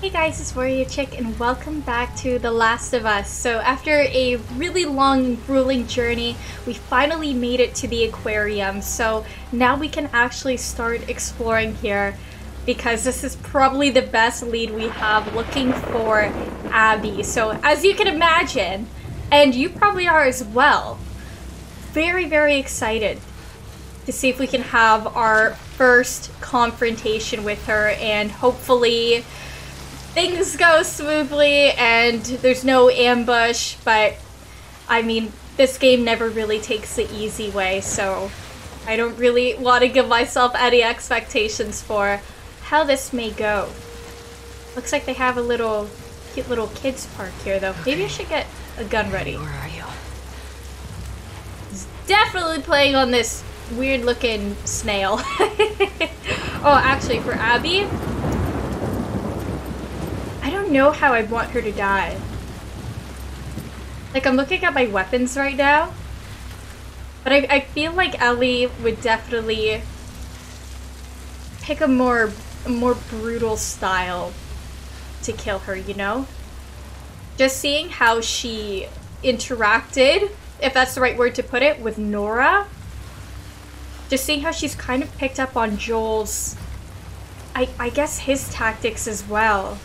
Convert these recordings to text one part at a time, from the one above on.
Hey guys, it's Warrior Chick and welcome back to The Last of Us. So after a really long, grueling journey, we finally made it to the aquarium. So now we can actually start exploring here because this is probably the best lead we have looking for Abby. So as you can imagine, and you probably are as well, very, very excited to see if we can have our first confrontation with her and hopefully things go smoothly and there's no ambush, but I mean, this game never really takes the easy way, so I don't really want to give myself any expectations for how this may go. Looks like they have a little cute little kids park here, though. Maybe I should get a gun ready. Where are you? It's definitely playing on this weird looking snail. Oh, actually, for Abby, I don't know how I'd want her to die. Like, I'm looking at my weapons right now, but I feel like Ellie would definitely pick a more brutal style to kill her, you know? Just seeing how she interacted, if that's the right word to put it, with Nora. Just seeing how she's kind of picked up on Joel's, I guess, his tactics as well.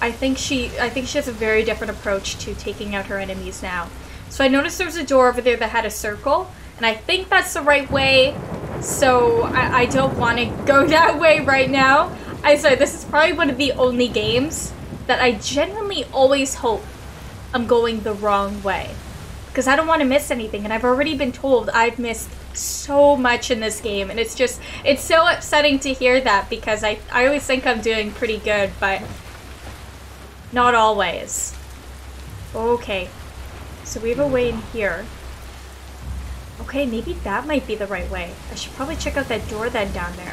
I think she has a very different approach to taking out her enemies now. So I noticed there was a door over there that had a circle, and I think that's the right way, so I don't want to go that way right now. I'm sorry, this is probably one of the only games that I genuinely always hope I'm going the wrong way, because I don't want to miss anything, and I've already been told I've missed so much in this game, and it's so upsetting to hear that, because I always think I'm doing pretty good, but not always. Okay, so we have a way in here. Okay, maybe that might be the right way. I should probably check out that door then down there.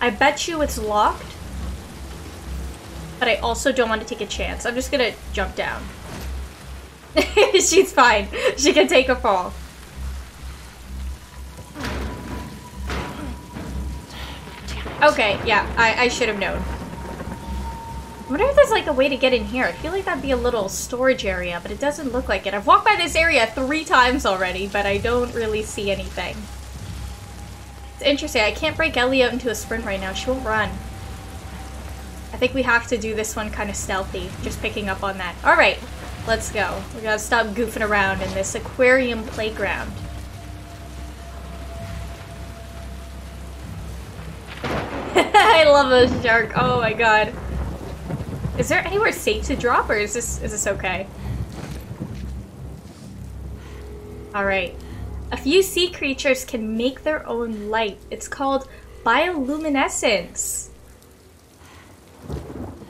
I bet you it's locked, but I also don't want to take a chance. I'm just gonna jump down. She's fine. She can take a fall. Okay, yeah, I should have known. I wonder if there's like a way to get in here. I feel like that'd be a little storage area, but it doesn't look like it. I've walked by this area 3 times already, but I don't really see anything. It's interesting. I can't break Ellie out into a sprint right now. She won't run. I think we have to do this one kind of stealthy, just picking up on that. All right, let's go. We gotta stop goofing around in this aquarium playground. I love a shark. Oh my god. Is there anywhere safe to drop, or is this okay? Alright. A few sea creatures can make their own light. It's called bioluminescence.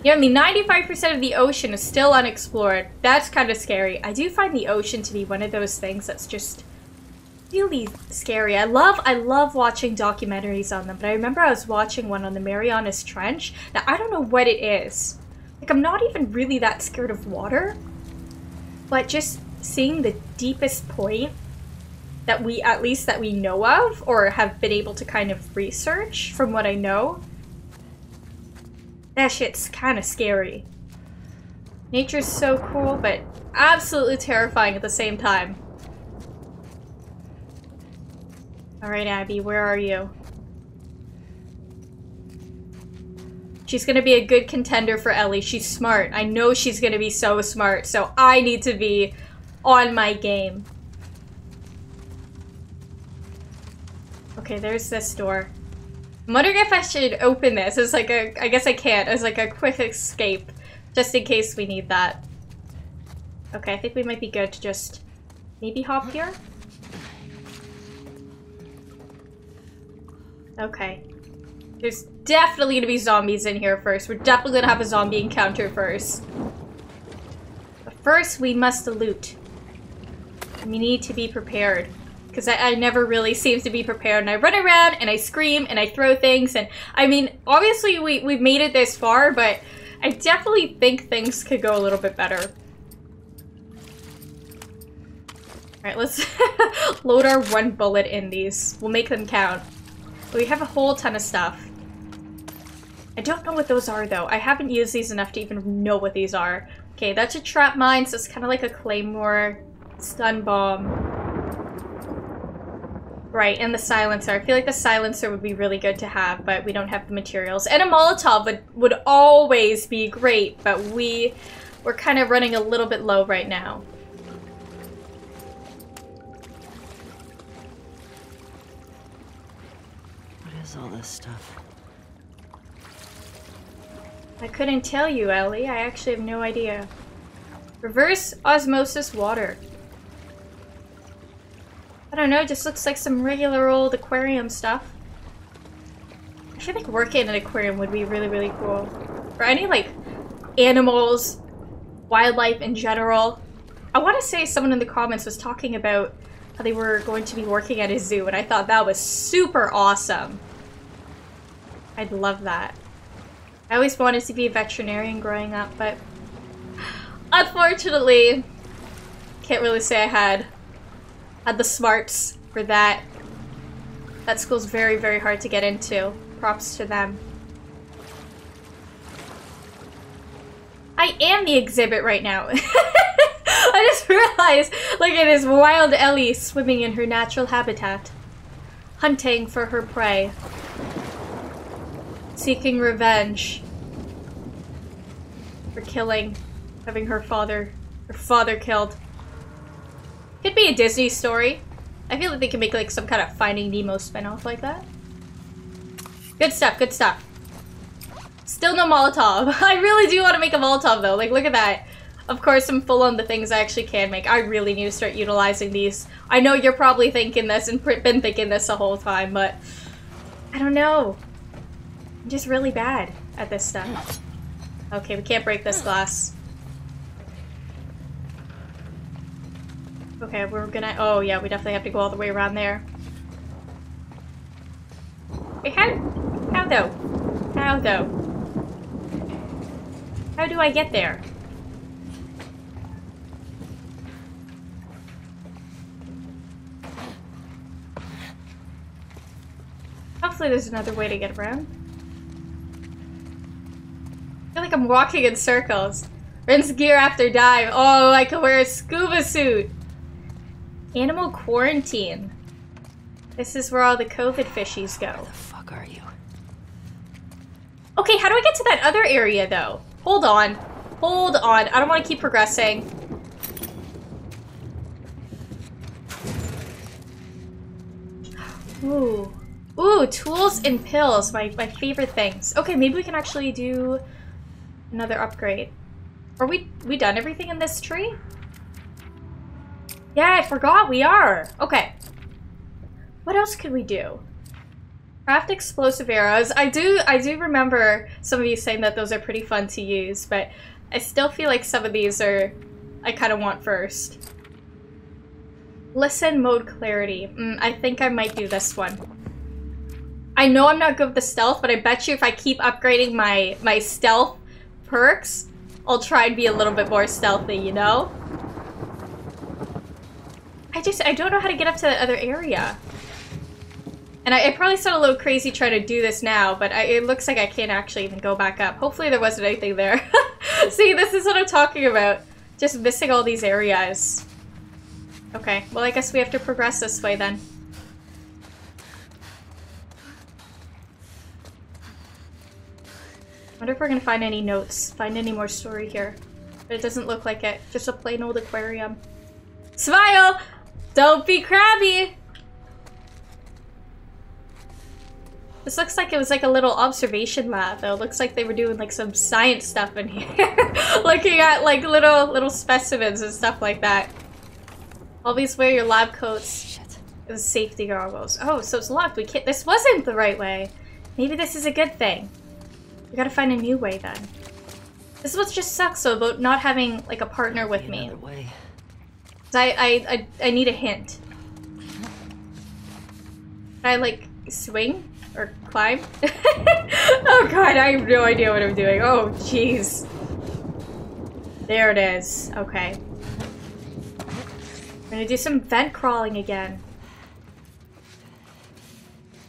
Yeah, I mean, 95% of the ocean is still unexplored. That's kind of scary. I do find the ocean to be one of those things that's just really scary. I love watching documentaries on them, but I remember I was watching one on the Marianas Trench. Now, I don't know what it is. Like, I'm not even really that scared of water, but just seeing the deepest point that we, at least that we know of, or have been able to kind of research from what I know, that shit's kind of scary. Nature's so cool, but absolutely terrifying at the same time. Alright, Abby, where are you? She's gonna be a good contender for Ellie. She's smart. I know she's gonna be so smart, so I need to be on my game. Okay, there's this door. I'm wondering if I should open this. It's like a, I guess I can't. It's like a quick escape, just in case we need that. Okay, I think we might be good to just maybe hop here? Okay. There's definitely gonna be zombies in here first. We're definitely gonna have a zombie encounter first. But first, we must loot. We need to be prepared. Because I never really seem to be prepared. And I run around, and I scream, and I throw things, and I mean, obviously we've made it this far, but I definitely think things could go a little bit better. Alright, let's load our 1 bullet in these. We'll make them count. But we have a whole ton of stuff. I don't know what those are, though. I haven't used these enough to even know what these are. Okay, that's a trap mine, so it's kind of like a claymore stun bomb. Right, and the silencer. I feel like the silencer would be really good to have, but we don't have the materials. And a Molotov would always be great, but we're kind of running a little bit low right now. What is all this stuff? I couldn't tell you, Ellie. I actually have no idea. Reverse osmosis water. I don't know, it just looks like some regular old aquarium stuff. I feel like working in an aquarium would be really, really cool. Or any, like, animals, wildlife in general. I want to say someone in the comments was talking about how they were going to be working at a zoo, and I thought that was super awesome. I'd love that. I always wanted to be a veterinarian growing up, but unfortunately, can't really say I had the smarts for that. That school's very, very hard to get into. Props to them. I am the exhibit right now. I just realized, look at this wild Ellie swimming in her natural habitat, hunting for her prey. Seeking revenge for killing, having her father killed. Could be a Disney story. I feel like they can make like some kind of Finding Nemo spinoff like that. Good stuff, good stuff. Still no Molotov. I really do want to make a Molotov though, like look at that. Of course I'm full on the things I actually can make. I really need to start utilizing these. I know you're probably thinking this and been thinking this the whole time, but I don't know. I'm just really bad at this stuff. Okay, we can't break this glass. Okay, we're gonna- oh yeah, we definitely have to go all the way around there. Wait, how though? How though? How do I get there? Hopefully there's another way to get around. I feel like I'm walking in circles. Rinse gear after dive. Oh, I could wear a scuba suit. Animal quarantine. This is where all the COVID fishies go. Where the fuck are you? Okay, how do I get to that other area though? Hold on. Hold on. I don't want to keep progressing. Ooh. Ooh, tools and pills. My favorite things. Okay, maybe we can actually do another upgrade. Are we done everything in this tree? Yeah, I forgot we are. Okay. What else could we do? Craft explosive arrows. I do remember some of you saying that those are pretty fun to use, but I still feel like some of these are I kind of want first. Listen mode clarity. I think I might do this one. I know I'm not good with the stealth, but I bet you if I keep upgrading my stealth perks, I'll try and be a little bit more stealthy, you know? I don't know how to get up to the other area. And I probably sound a little crazy trying to do this now, but it looks like I can't actually even go back up. Hopefully there wasn't anything there. See, this is what I'm talking about. Just missing all these areas. Okay, well I guess we have to progress this way then. I wonder if we're gonna find any notes, find any more story here. But it doesn't look like it. Just a plain old aquarium. Smile! Don't be crabby! This looks like it was like a little observation lab though. It looks like they were doing like some science stuff in here. Looking at like little specimens and stuff like that. Always wear your lab coats. Shit. It was safety goggles. Oh, so it's locked. We can't- this wasn't the right way. Maybe this is a good thing. We gotta find a new way then. This is what just sucks though about not having like a partner with me. I need a hint. Can I like swing or climb? Oh god, I have no idea what I'm doing. Oh jeez. There it is. Okay. I'm gonna do some vent crawling again.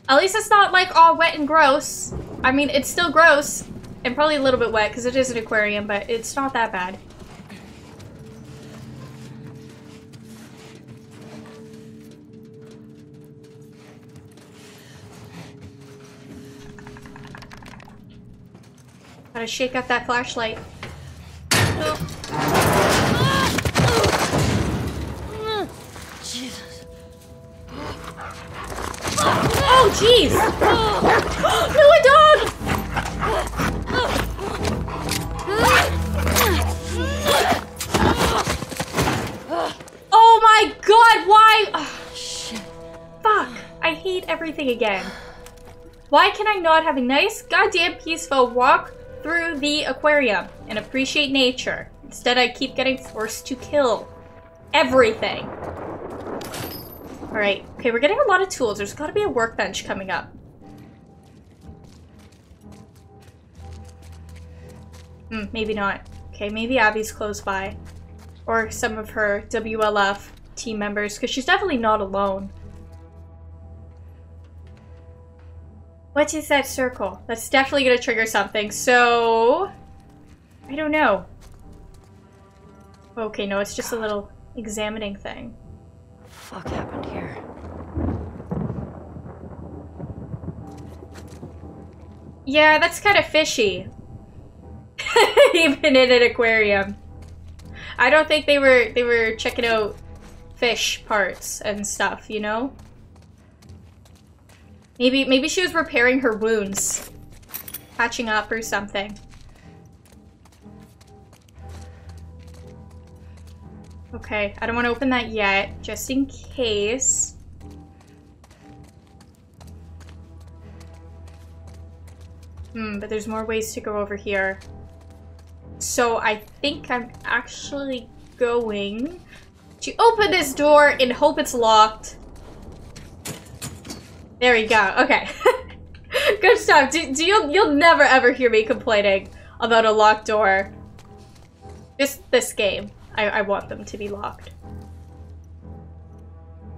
At least it's not like all wet and gross. I mean, it's still gross and probably a little bit wet because it is an aquarium, but it's not that bad. Gotta shake out that flashlight. Oh. Jesus. Oh, jeez. No, a dog! Oh my god, why? Oh, shit. Fuck. I hate everything again. Why can I not have a nice, goddamn peaceful walk through the aquarium and appreciate nature? Instead, I keep getting forced to kill everything. All right, okay, we're getting a lot of tools. There's gotta be a workbench coming up. Maybe not. Okay, maybe Abby's close by, or some of her WLF team members, because she's definitely not alone. What is that circle? That's definitely gonna trigger something, so I don't know. Okay, no, it's just a little examining thing. What the fuck happened here? Yeah, that's kind of fishy. Even in an aquarium. I don't think they were checking out fish parts and stuff, you know? Maybe she was repairing her wounds. Patching up or something. Okay, I don't want to open that yet, just in case. But there's more ways to go over here. So I think I'm actually going to open this door and hope it's locked. There we go. Okay. Good stuff. You'll never ever hear me complaining about a locked door. Just this game. I want them to be locked.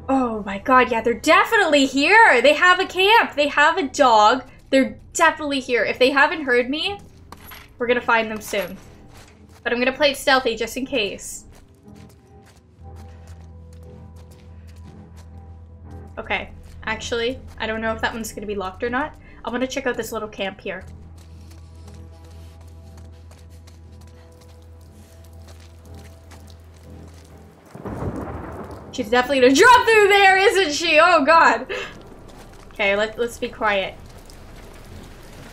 Oh my god, yeah, they're definitely here! They have a camp! They have a dog. They're definitely here. If they haven't heard me, we're gonna find them soon. But I'm gonna play it stealthy just in case. Okay. Actually, I don't know if that one's gonna be locked or not. I wanna check out this little camp here. She's definitely gonna drop through there, isn't she? Oh god! Okay, let's be quiet.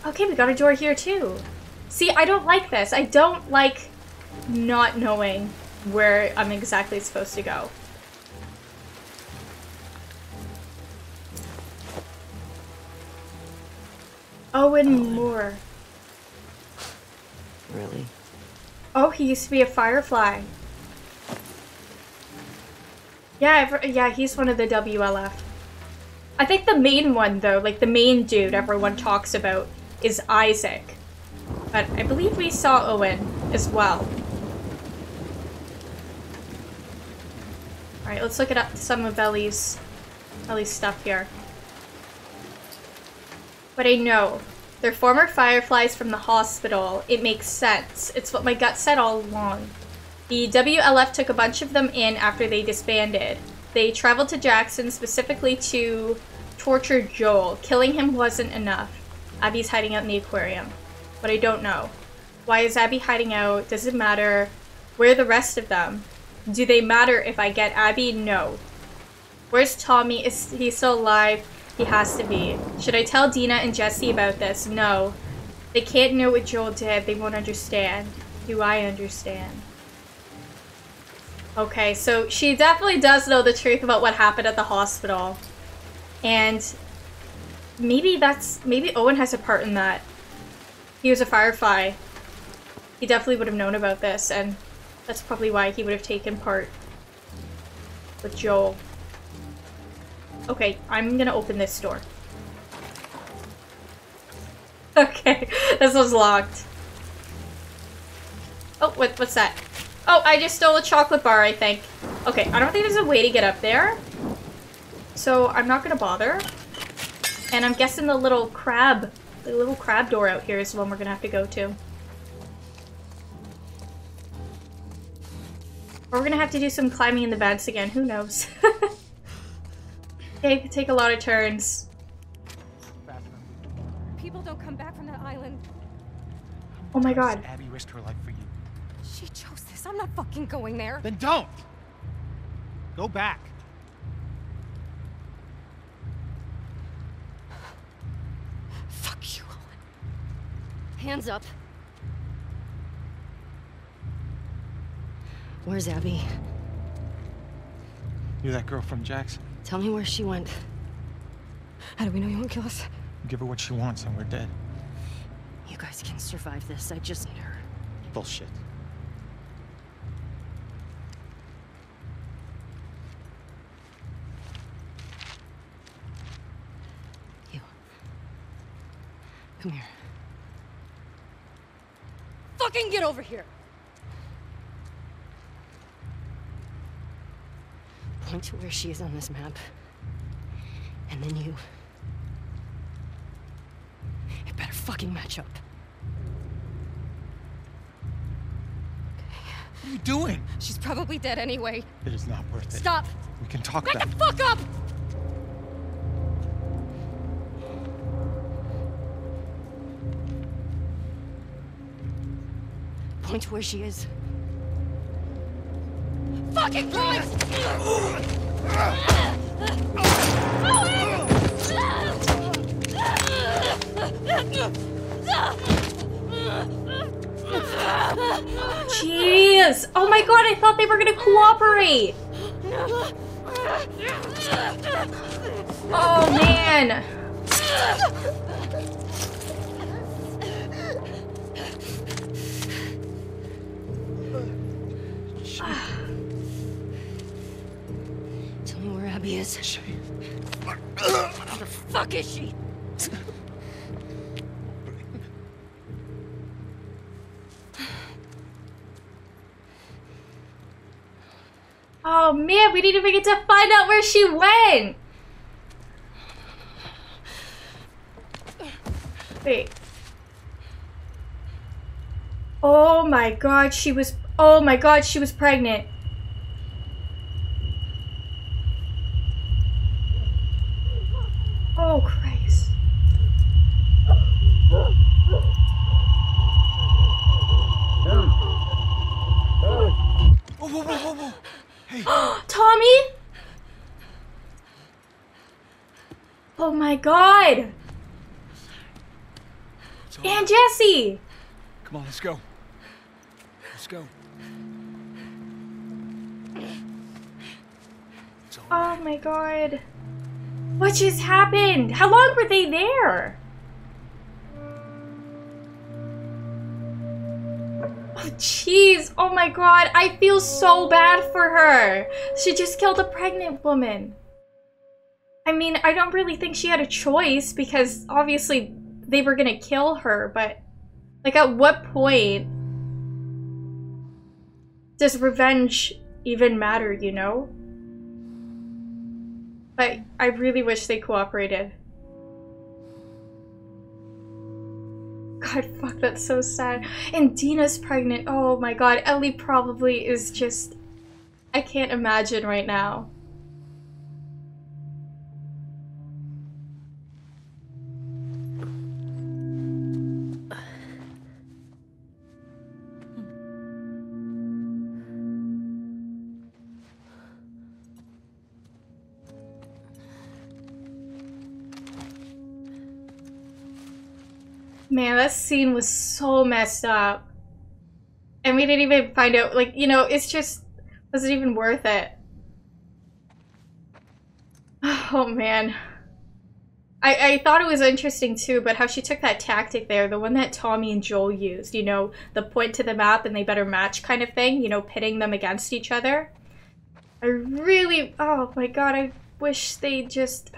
Okay, we got a door here too. See, I don't like this. I don't like not knowing where I'm exactly supposed to go. Owen Moore. Really? Oh, he used to be a Firefly. Yeah, yeah, he's one of the WLF. I think the main one, though, like the main dude everyone talks about, is Isaac. But I believe we saw Owen as well. Alright, let's look at some of Ellie's stuff here. But I know. They're former Fireflies from the hospital. It makes sense. It's what my gut said all along. The WLF took a bunch of them in after they disbanded. They traveled to Jackson specifically to torture Joel. Killing him wasn't enough. Abby's hiding out in the aquarium. But I don't know. Why is Abby hiding out? Does it matter? Where are the rest of them? Do they matter if I get Abby? No. Where's Tommy? Is he still alive? He has to be. Should I tell Dina and Jesse about this? No. They can't know what Joel did. They won't understand. Do I understand? Okay, so she definitely does know the truth about what happened at the hospital. And maybe Owen has a part in that. He was a Firefly. He definitely would have known about this, and that's probably why he would have taken part with Joel. Okay, I'm gonna open this door. Okay, this one's locked. Oh, what's that? Oh, I just stole a chocolate bar, I think. Okay, I don't think there's a way to get up there. So I'm not gonna bother. And I'm guessing the little crab The little crab door out here is the one we're gonna have to go to. Or we're gonna have to do some climbing in the vents again, who knows? They could take a lot of turns. People don't come back from that island. Oh my god. Abby risked her life for you. She chose this. I'm not fucking going there. Then don't! Go back. Fuck you, Owen. Hands up. Where's Abby? You're that girl from Jackson. Tell me where she went. How do we know you won't kill us? Give her what she wants and we're dead. You guys can survive this. I just need her. Bullshit. You. Come here. Fucking get over here! Point to where she is on this map. And then you. It better fucking match up. Okay. What are you doing? She's probably dead anyway. It is not worth it. Stop! We can talk about it. Back the fuck up! Point to where she is. Fucking Christ! Jeez! Oh my god, I thought they were gonna cooperate! Oh man! Is she? What the fuck is she? Oh man, we didn't even get to find out where she went. Wait. Oh my god, she was. Oh my god, she was pregnant. Oh, Christ. Oh, whoa, whoa, whoa, whoa. Hey. Tommy? Oh, my God. And Jesse. Come on, let's go. Let's go. Oh, my God. What just happened? How long were they there? Oh, jeez. Oh, my God. I feel so bad for her. She just killed a pregnant woman. I mean, I don't really think she had a choice because obviously they were gonna kill her, but like at what point does revenge even matter, you know? But I really wish they cooperated. God, fuck, that's so sad. And Dina's pregnant. Oh my god, Ellie probably is just... I can't imagine right now. Man, that scene was so messed up. And we didn't even find out, like, you know, it's just, was it even worth it? Oh, man. I thought it was interesting, too, but how she took that tactic there, the one that Tommy and Joel used, you know, the point to the map and they better match kind of thing, you know, pitting them against each other. I really, oh my god, I wish they just,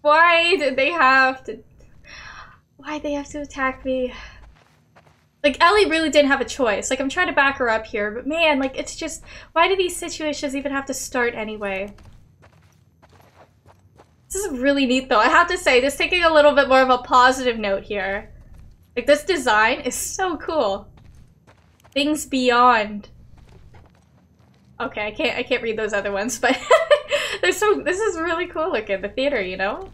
why did they have to? Why'd they have to attack me? Like, Ellie really didn't have a choice. Like, I'm trying to back her up here, but man, like, it's just... Why do these situations even have to start anyway? This is really neat, though. I have to say, just taking a little bit more of a positive note here. Like, this design is so cool. Things beyond. Okay, I can't read those other ones, but this is really cool looking, the theater, you know?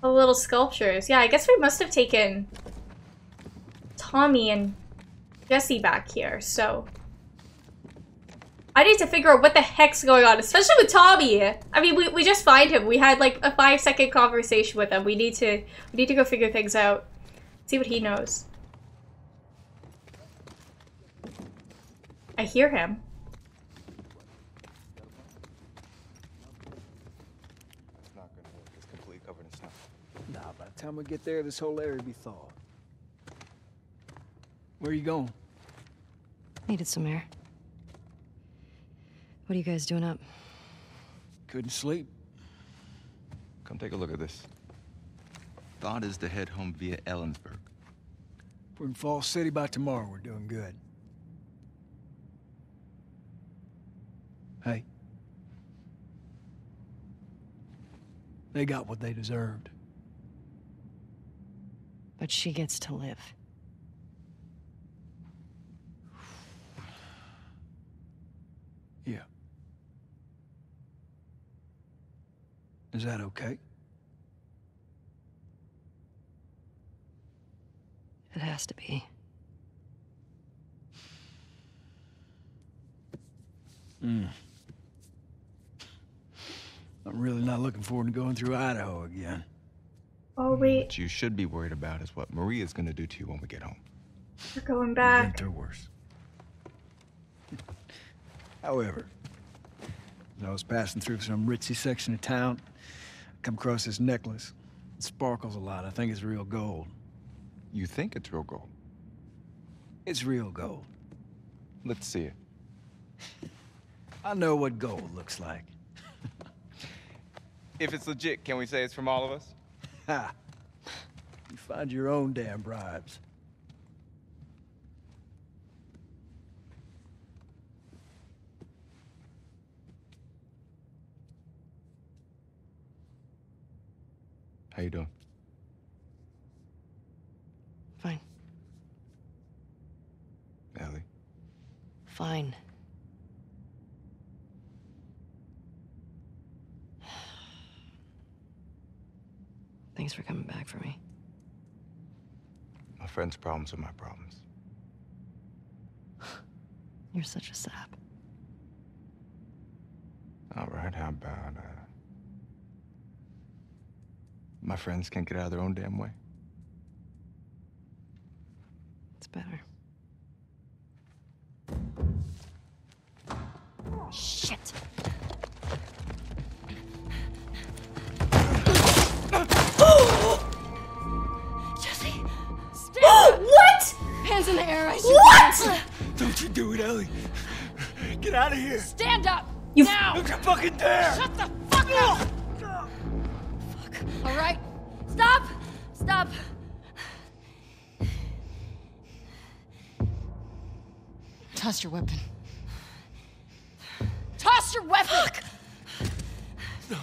The little sculptures. Yeah, I guess we must have taken Tommy and Jesse back here, so I need to figure out what the heck's going on, especially with Tommy. I mean, we just find him. We had like a 5-second conversation with him. We need to go figure things out. See what he knows. I hear him. It's not gonna work. It's completely covered in snow. Nah, by the time we get there, this whole area will be thawed. Where are you going? Needed some air. What are you guys doing up? Couldn't sleep. Come take a look at this. Thought is to head home via Ellensburg. We're in Fall City by tomorrow. We're doing good. Hey. They got what they deserved. But she gets to live. Yeah. Is that okay? It has to be. I'm really not looking forward to going through Idaho again. Oh, wait. What you should be worried about is what Maria's gonna do to you when we get home. We're going back. We've been through worse. However, as I was passing through some ritzy section of town, I come across this necklace. It sparkles a lot. I think it's real gold. You think it's real gold? It's real gold. Let's see it. I know what gold looks like. If it's legit, can we say it's from all of us? Ha! You find your own damn bribes. How you doing? Fine. Ellie? Fine. Thanks for coming back for me. My friend's problems are my problems. You're such a sap. All right, how about, my friends can't get out of their own damn way. It's better. Oh, shit. Jesse. Stay up. What? Hands in the air. I should. What? Don't you do it, Ellie. Get out of here. Stand up. You now. Look at fucking there. Shut the fuck up. All right. Stop! Stop! Toss your weapon. Toss your weapon! Fuck. No.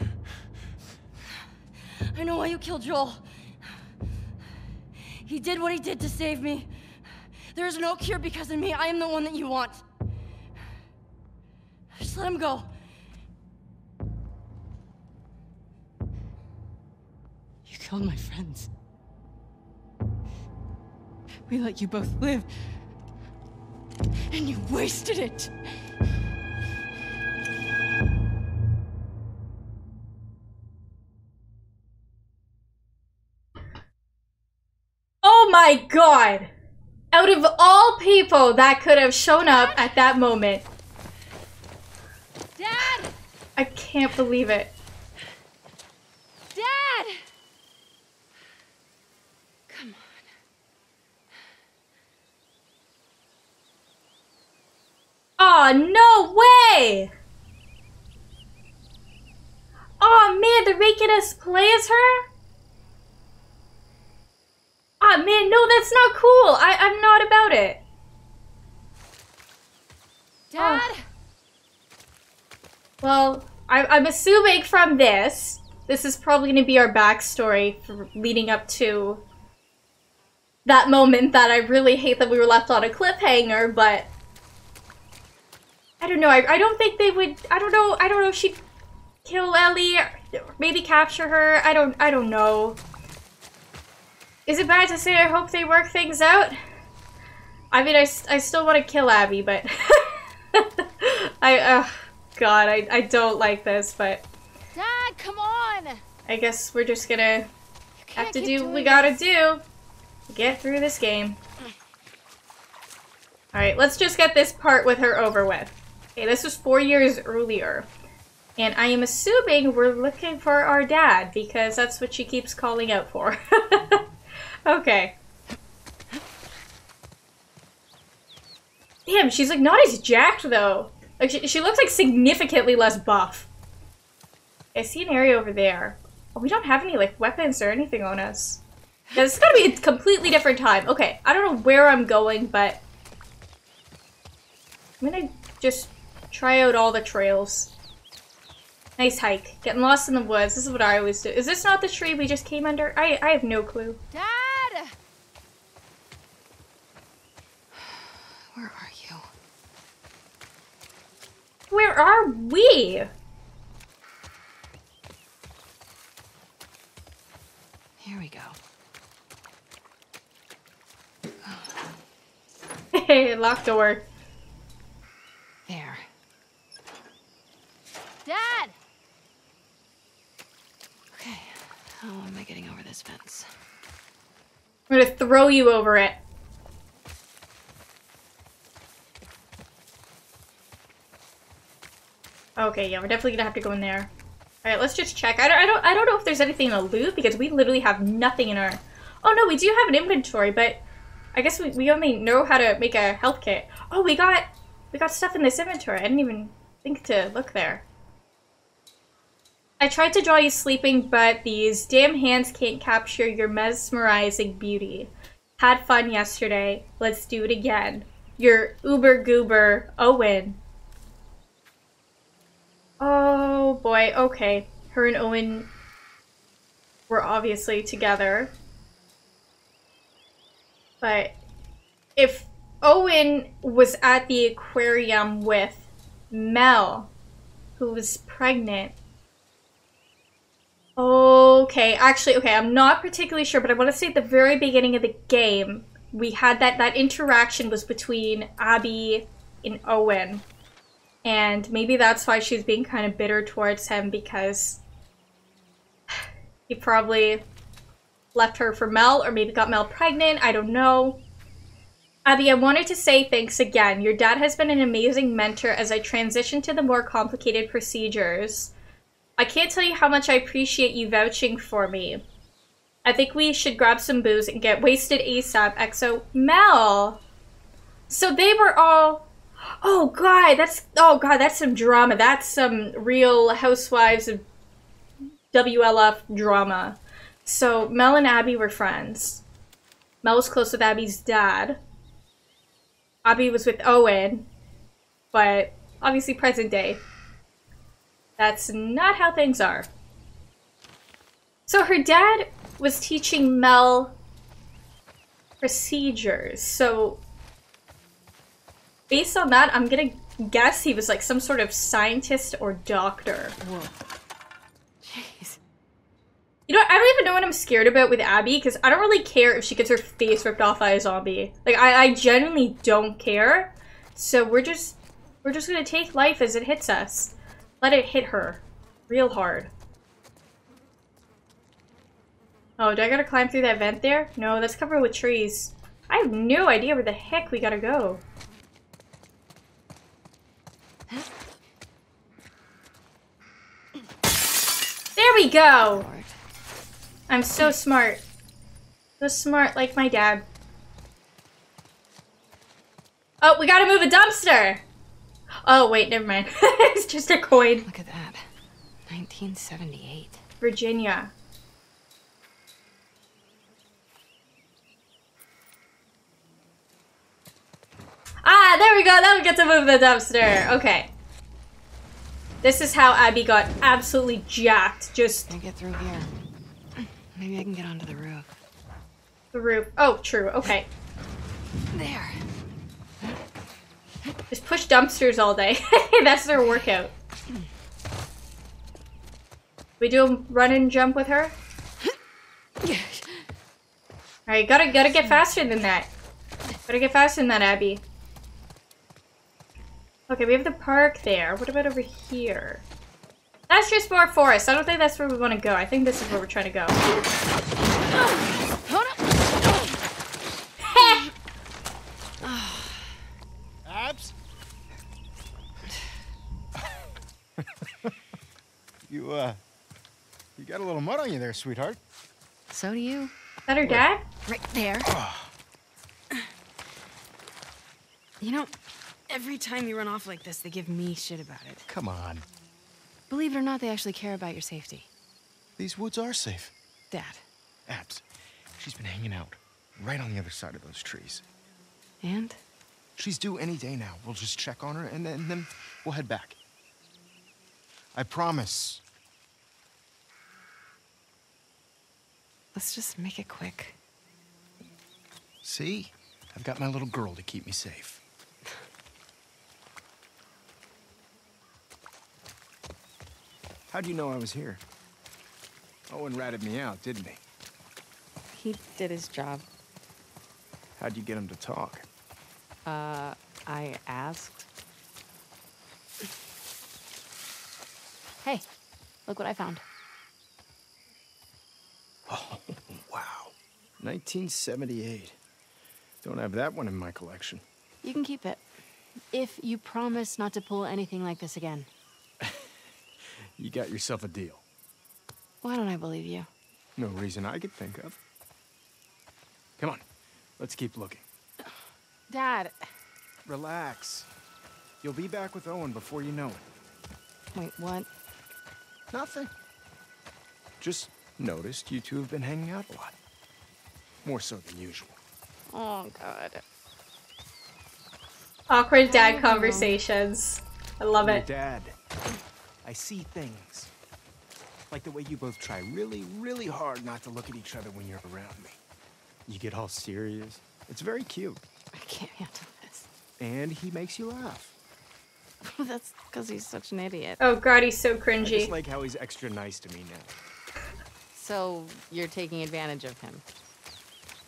No. I know why you killed Joel. He did what he did to save me. There is no cure because of me. I am the one that you want. Just let him go. Killed my friends. We let you both live, and you wasted it. Oh my God! Out of all people that could have shown up at that moment, Dad! I can't believe it. Aw, oh, no way! Aw, oh, man, they're making us play as her? Aw, oh, man, no, that's not cool. I'm not about it. Dad? Oh. Well, I'm assuming from this, this is probably going to be our backstory for leading up to that moment that I really hate that we were left on a cliffhanger, but I don't know. I don't think they would. I don't know if she'd kill Ellie, or maybe capture her. I don't know. Is it bad to say I hope they work things out? I mean, I still want to kill Abby, but God, I don't like this, but Dad, come on! I guess we're just gonna have to do what we gotta do to get through this game. Alright, let's just get this part with her over with. Okay, this was 4 years earlier. And I am assuming we're looking for our dad, because that's what she keeps calling out for. Okay. Damn, she's like not as jacked though. Like, she looks like significantly less buff. I see an area over there. Oh, we don't have any, like, weapons or anything on us. Yeah, this is gotta be a completely different time. Okay, I don't know where I'm going, but I'm gonna just try out all the trails. Nice hike. Getting lost in the woods. This is what I always do. Is this not the tree we just came under? I have no clue. Dad! Where are you? Where are we? Here we go. Oh. Hey, locked door. There. Dad! Okay, how am I getting over this fence? I'm gonna throw you over it. Okay, yeah, we're definitely gonna have to go in there. All right, let's just check. I don't know if there's anything to loot because we literally have nothing in our. Oh no, we do have an inventory, but I guess we only know how to make a health kit. Oh, we got stuff in this inventory. I didn't even think to look there. I tried to draw you sleeping, but these damn hands can't capture your mesmerizing beauty. Had fun yesterday. Let's do it again. Your uber goober, Owen. Oh boy, okay. Her and Owen were obviously together. But if Owen was at the aquarium with Mel, who was pregnant. Okay, actually, okay, I'm not particularly sure, but I want to say at the very beginning of the game, we had that interaction was between Abby and Owen. And maybe that's why she's being kind of bitter towards him, because he probably left her for Mel, or maybe got Mel pregnant. I don't know. Abby, I wanted to say thanks again. Your dad has been an amazing mentor as I transition to the more complicated procedures. I can't tell you how much I appreciate you vouching for me. I think we should grab some booze and get wasted ASAP. XO Mel. So they were all... Oh god, that's some drama. That's some Real Housewives of WLF drama. So Mel and Abby were friends. Mel was close with Abby's dad. Abby was with Owen, but obviously present day. That's not how things are. So her dad was teaching Mel procedures. So based on that, I'm gonna guess he was like some sort of scientist or doctor. Whoa. Jeez. You know what? I don't even know what I'm scared about with Abby, because I don't really care if she gets her face ripped off by a zombie. Like, I genuinely don't care. So we're just gonna take life as it hits us. Let it hit her. Real hard. Oh, do I gotta climb through that vent there? No, that's covered with trees. I have no idea where the heck we gotta go. There we go! I'm so smart. So smart like my dad. Oh, we gotta move a dumpster! Oh, wait, never mind. It's just a coin. Look at that. 1978. Virginia. Ah, there we go! Now we get to move the dumpster! Okay. This is how Abby got absolutely jacked. Just I get through here. Maybe I can get onto the roof. The roof. Oh, true. Okay. There. Just push dumpsters all day. That's their workout. We do a run and jump with her. Alright, gotta get faster than that. Gotta get faster than that, Abby. Okay, we have the park there. What about over here? That's just more forest. I don't think that's where we want to go. I think this is where we're trying to go. Abs? You got a little mud on you there, sweetheart. So do you. Is that her dad? Right there. You know, every time you run off like this, they give me shit about it. Come on. Believe it or not, they actually care about your safety. These woods are safe. Dad. Abs, she's been hanging out right on the other side of those trees. And? She's due any day now. We'll just check on her, and then we'll head back. I promise. Let's just make it quick. See? I've got my little girl to keep me safe. How do you know I was here? Owen ratted me out, didn't he? He did his job. How'd you get him to talk? I asked. Hey, look what I found. Oh, wow. 1978. Don't have that one in my collection. You can keep it. If you promise not to pull anything like this again. You got yourself a deal. Why don't I believe you? No reason I could think of. Come on, let's keep looking. Dad. Relax. You'll be back with Owen before you know it. Wait, what? Nothing. Just noticed you two have been hanging out a lot. More so than usual. Oh, God. Awkward dad conversations. I love it. Dad, I see things. Like the way you both try really, really hard not to look at each other when you're around me. You get all serious. It's very cute. I can't handle this. And he makes you laugh. That's because he's such an idiot. Oh, God, he's so cringy. I just like how he's extra nice to me now. So you're taking advantage of him?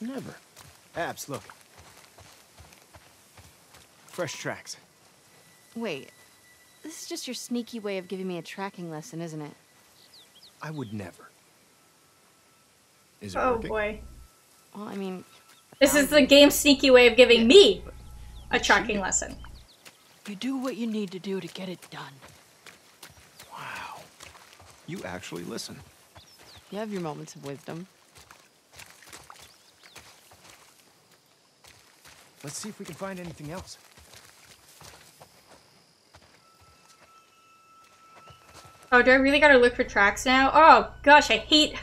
Never. Abs, look. Fresh tracks. Wait, this is just your sneaky way of giving me a tracking lesson, isn't it? I would never. Is it working? Oh boy. Well, I mean, this is the game's sneaky way of giving me a tracking lesson. You do what you need to do to get it done. Wow. You actually listen. You have your moments of wisdom. Let's see if we can find anything else. Oh, do I really gotta look for tracks now? Oh, gosh, I hate...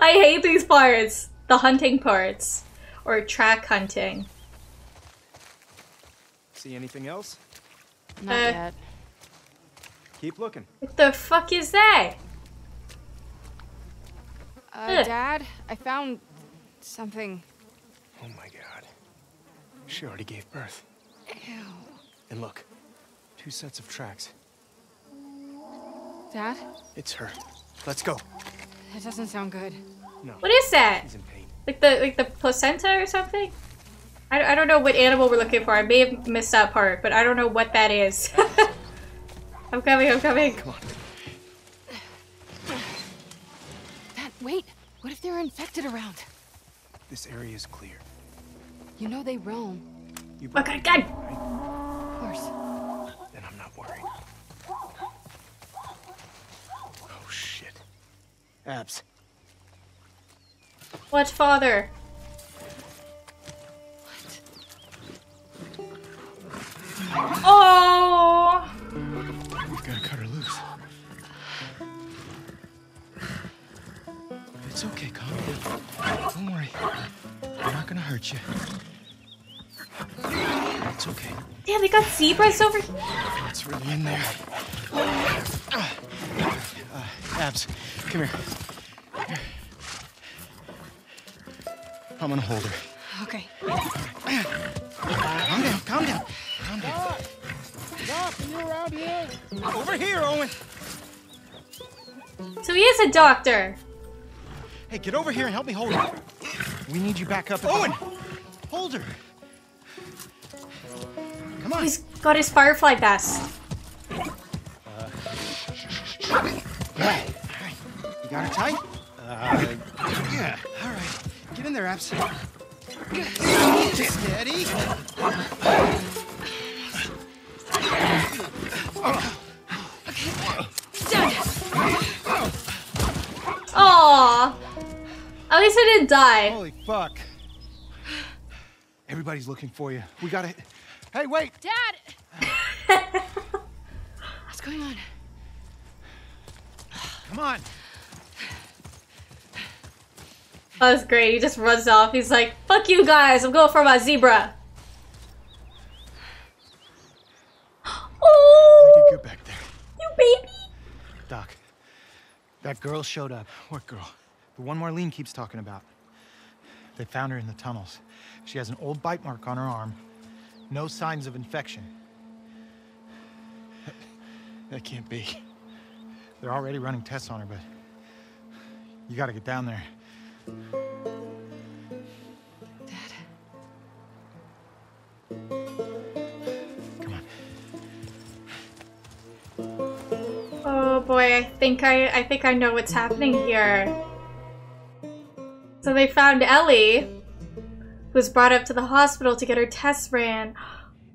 I hate these parts. The hunting parts. Or track hunting. See anything else? Not yet. Keep looking. What the fuck is that? Dad, I found something. Oh my God. She already gave birth. Ew. And look, two sets of tracks. Dad? It's her. Let's go. That doesn't sound good. No. What is that? She's in pain. Like the placenta or something? I don't know what animal we're looking for. I may have missed that part, but I don't know what that is. I'm coming, I'm coming. Come on. Dad, wait. What if they're infected around? This area is clear. You know they roam. You broke a gun! Of course. Then I'm not worried. Oh shit. Abs. What, father? What? Oh! We've gotta cut her loose. It's okay, calm down. Don't worry. I'm not gonna hurt you. It's okay. Damn, they got zebras over here. It's really in there. Abs, come here. I'm gonna hold her. Okay. Calm down, calm down. Calm down. Doc, are you around here? Over here, Owen. So he is a doctor. Hey, get over here and help me hold her. We need you back up. Owen! Hold her. Come on. He's got his Firefly vest. Right. You got her tight? Yeah. All right. Get in there, Abs. Steady. Aw. At least I didn't die. Holy fuck. Everybody's looking for you. We gotta... Hey, wait! Dad! What's going on? Come on. That was great. He just runs off. He's like, fuck you guys. I'm going for my zebra. Oh! We did good back there. You baby! Doc, that girl showed up. What girl? The one Marlene keeps talking about. They found her in the tunnels. She has an old bite mark on her arm. No signs of infection. That can't be. They're already running tests on her, but you gotta get down there. Dad. Come on. Oh boy, I think I know what's happening here. So they found Ellie, who was brought up to the hospital to get her tests ran.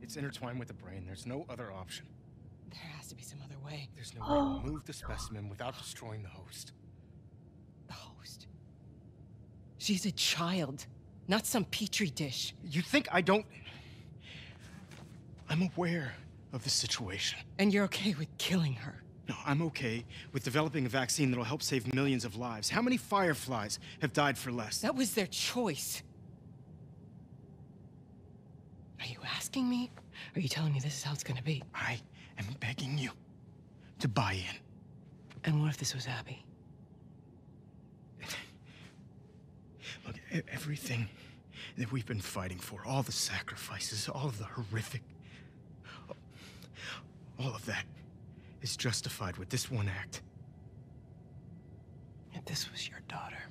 It's intertwined with the brain. There's no other option. There has to be some other way. There's no way to move the specimen without destroying the host. The host? She's a child, not some petri dish. You think I don't... I'm aware of the situation. And you're okay with killing her? No, I'm okay with developing a vaccine that'll help save millions of lives. How many Fireflies have died for less? That was their choice. Are you asking me? Or are you telling me this is how it's gonna be? I am begging you to buy in. And what if this was Abby? Look, everything that we've been fighting for, all the sacrifices, all of the horrific... all of that is justified with this one act. If this was your daughter,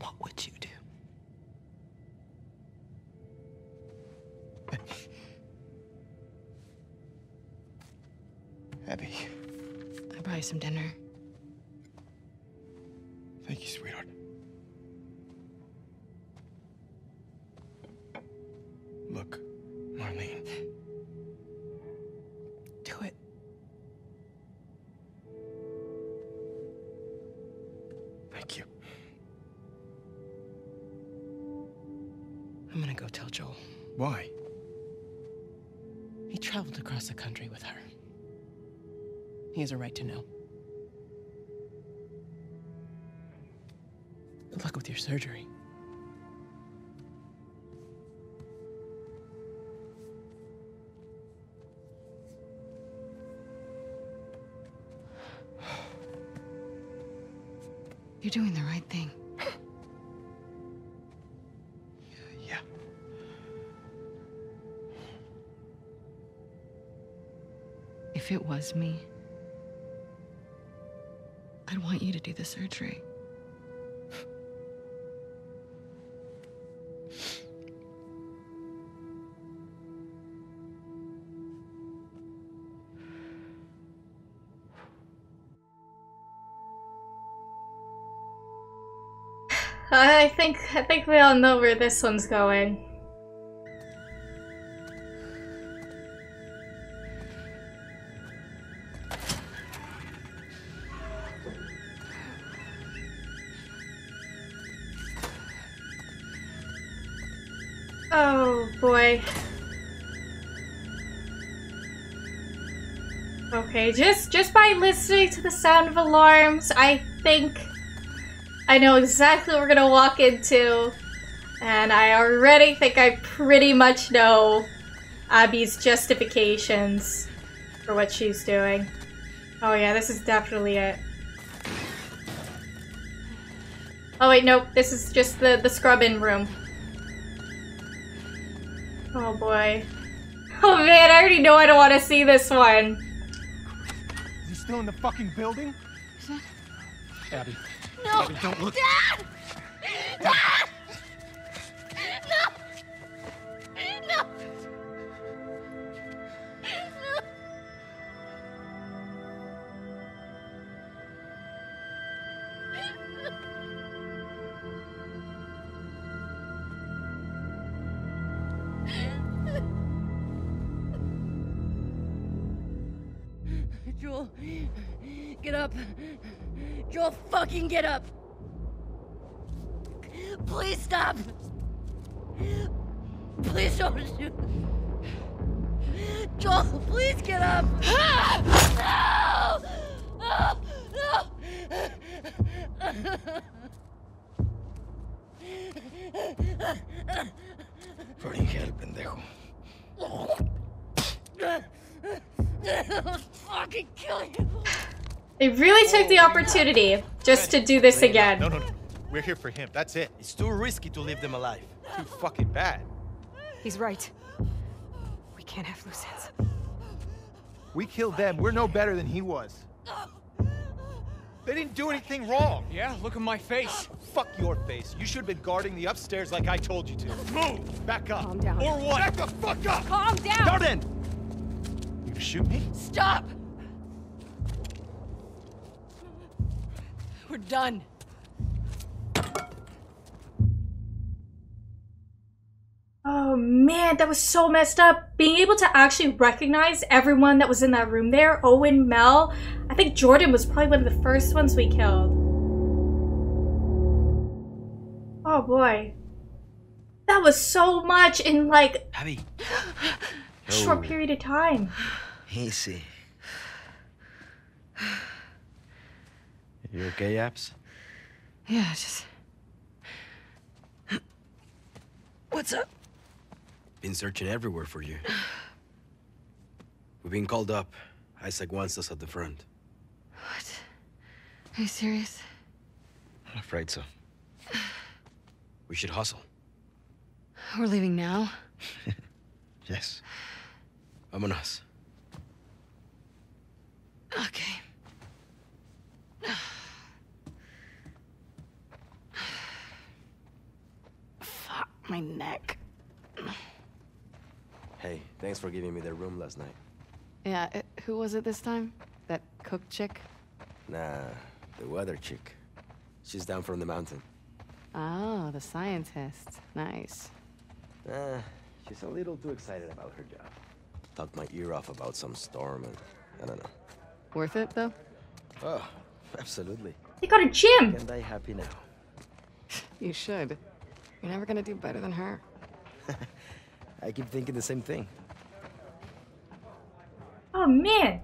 what would you do? Abby. I brought you some dinner. Thank you, sweetheart. Look, Marlene. Do it. Thank you. I'm gonna go tell Joel. Why? He traveled across the country with her. He has a right to know. Good luck with your surgery. You're doing the right thing. Yeah. If it was me, I'd want you to do the surgery. I think we all know where this one's going. Oh boy. Okay, just by listening to the sound of alarms, I think I know exactly what we're gonna walk into, and I already think I pretty much know Abby's justifications. for what she's doing. Oh yeah, this is definitely it. Oh wait, nope, this is just the scrub-in room. Oh boy. Oh man, I already know I don't want to see this one. Is he still in the fucking building? Is that... Abby. No! Abby, don't look. Dad! Dad! No! No! Joel, get up. Joel, fucking get up. Please stop. Please don't shoot. Joel, please get up. No! No! No! Freaking pendejo. I'll fucking kill you. They really took the opportunity just to do this again. No, no, no. We're here for him. That's it. It's too risky to leave them alive. Too fucking bad. He's right. We can't have loose ends. We killed them. We're no better than he was. They didn't do anything wrong. Yeah, look at my face. Fuck your face. You should have been guarding the upstairs like I told you to. Move! Back up. Calm down. Or what? Back the fuck up! Calm down! Now then! You gonna shoot me? Stop! We're done. Oh man, that was so messed up. Being able to actually recognize everyone that was in that room there, Owen, Mel, I think Jordan was probably one of the first ones we killed. Oh boy. That was so much in like Abby. A short period of time. Easy. You okay, Yaps? Yeah, just... What's up? Been searching everywhere for you. We've been called up. Isaac wants us at the front. What? Are you serious? I'm afraid so. We should hustle. We're leaving now? Yes. Vamonos. Okay. Fuck my neck. Hey, thanks for giving me that room last night. Yeah, who was it this time? That cook chick? Nah, the weather chick. She's down from the mountain. Oh, the scientist. Nice. She's a little too excited about her job. Talked my ear off about some storm and I don't know. Worth it, though? Oh, absolutely. They got a gym! And I'm happy now. You should. You're never gonna do better than her. I keep thinking the same thing. Oh man,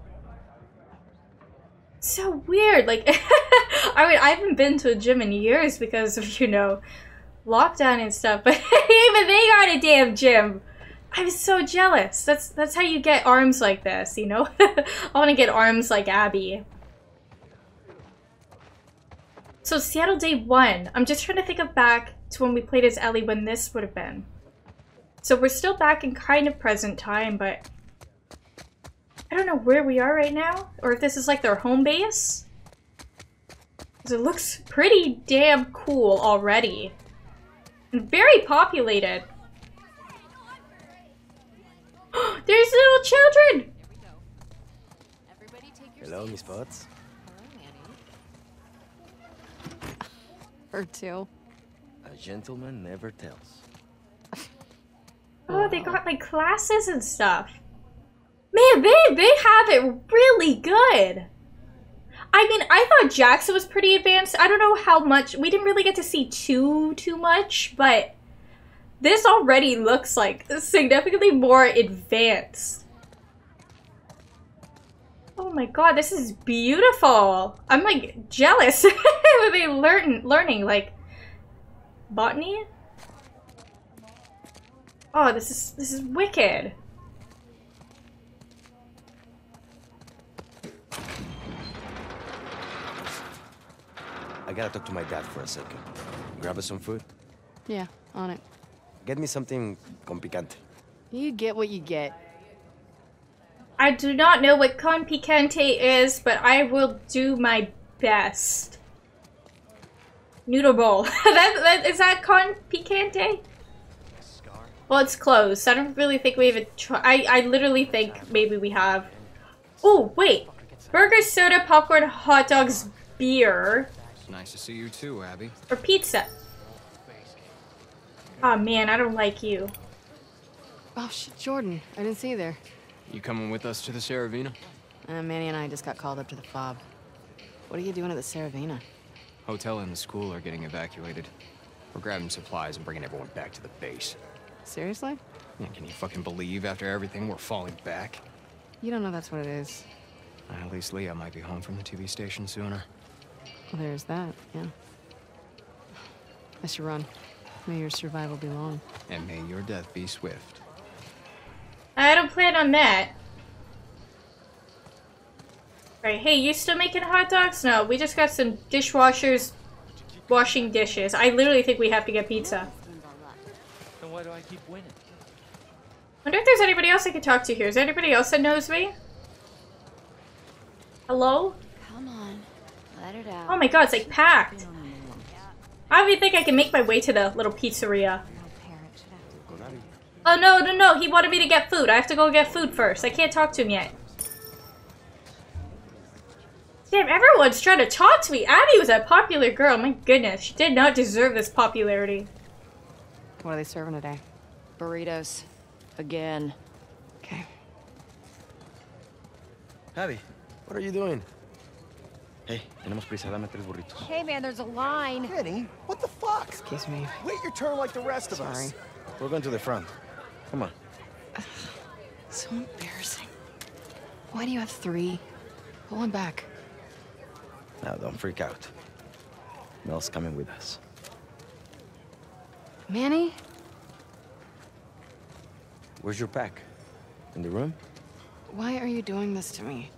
so weird. Like, I mean, I haven't been to a gym in years because of, you know, lockdown and stuff. But even they got a damn gym. I'm so jealous. That's how you get arms like this, you know. I want to get arms like Abby. So Seattle day one. I'm just trying to think of back to when we played as Ellie. When this would have been. So we're still back in kind of present time, but I don't know where we are right now, or if this is like their home base. Because it looks pretty damn cool already. And very populated. There's little children! Hello, Miss Potts. Hello, Manny. Her too. A gentleman never tells. Oh, they got like classes and stuff. Man, they have it really good. I mean, I thought Jackson was pretty advanced. I don't know how much. We didn't really get to see too much, but this already looks like significantly more advanced. Oh my god, this is beautiful. I'm like jealous when they learning like botany. Oh, this is wicked. gotta talk to my dad for a second. Grab us some food? Yeah, on it. Get me something con picante. You get what you get. I do not know what con picante is, but I will do my best. Noodle bowl. Is that con picante? Well, it's closed, so I don't really think we even try. I literally think maybe we have. Oh, wait. Burger, soda, popcorn, hot dogs, beer. Nice to see you too, Abby. Or pizza. Oh man, I don't like you. Oh shit, Jordan. I didn't see you there. You coming with us to the Saravena? Manny and I just got called up to the FOB. What are you doing at the Saravena? Hotel and the school are getting evacuated. We're grabbing supplies and bringing everyone back to the base. Seriously? Yeah, can you fucking believe after everything we're falling back? You don't know that's what it is. At least Leah might be home from the TV station sooner. Well, there's that, yeah. I should run. May your survival be long. And may your death be swift. I don't plan on that. Right, hey, you still making hot dogs? No, we just got some dishwashers washing dishes. I literally think we have to get pizza. Why do I keep winning? I wonder if there's anybody else I can talk to here. Is there anybody else that knows me? Hello? Come on, let it out. Oh my god, it's like packed. I don't even think I can make my way to the little pizzeria. Oh no, no, no, he wanted me to get food. I have to go get food first. I can't talk to him yet. Damn, everyone's trying to talk to me. Abby was a popular girl. My goodness, she did not deserve this popularity. What are they serving today? Burritos. Again. Okay. Abby, what are you doing? Hey, tenemos prisa, dame tres burritos. Hey man, there's a line. Manny, what the fuck? Excuse me. Wait your turn like the rest of us. Sorry. We're going to the front. Come on. So embarrassing. Why do you have three? Pull one back. Now don't freak out. Mel's coming with us. Manny? Where's your pack? In the room? Why are you doing this to me?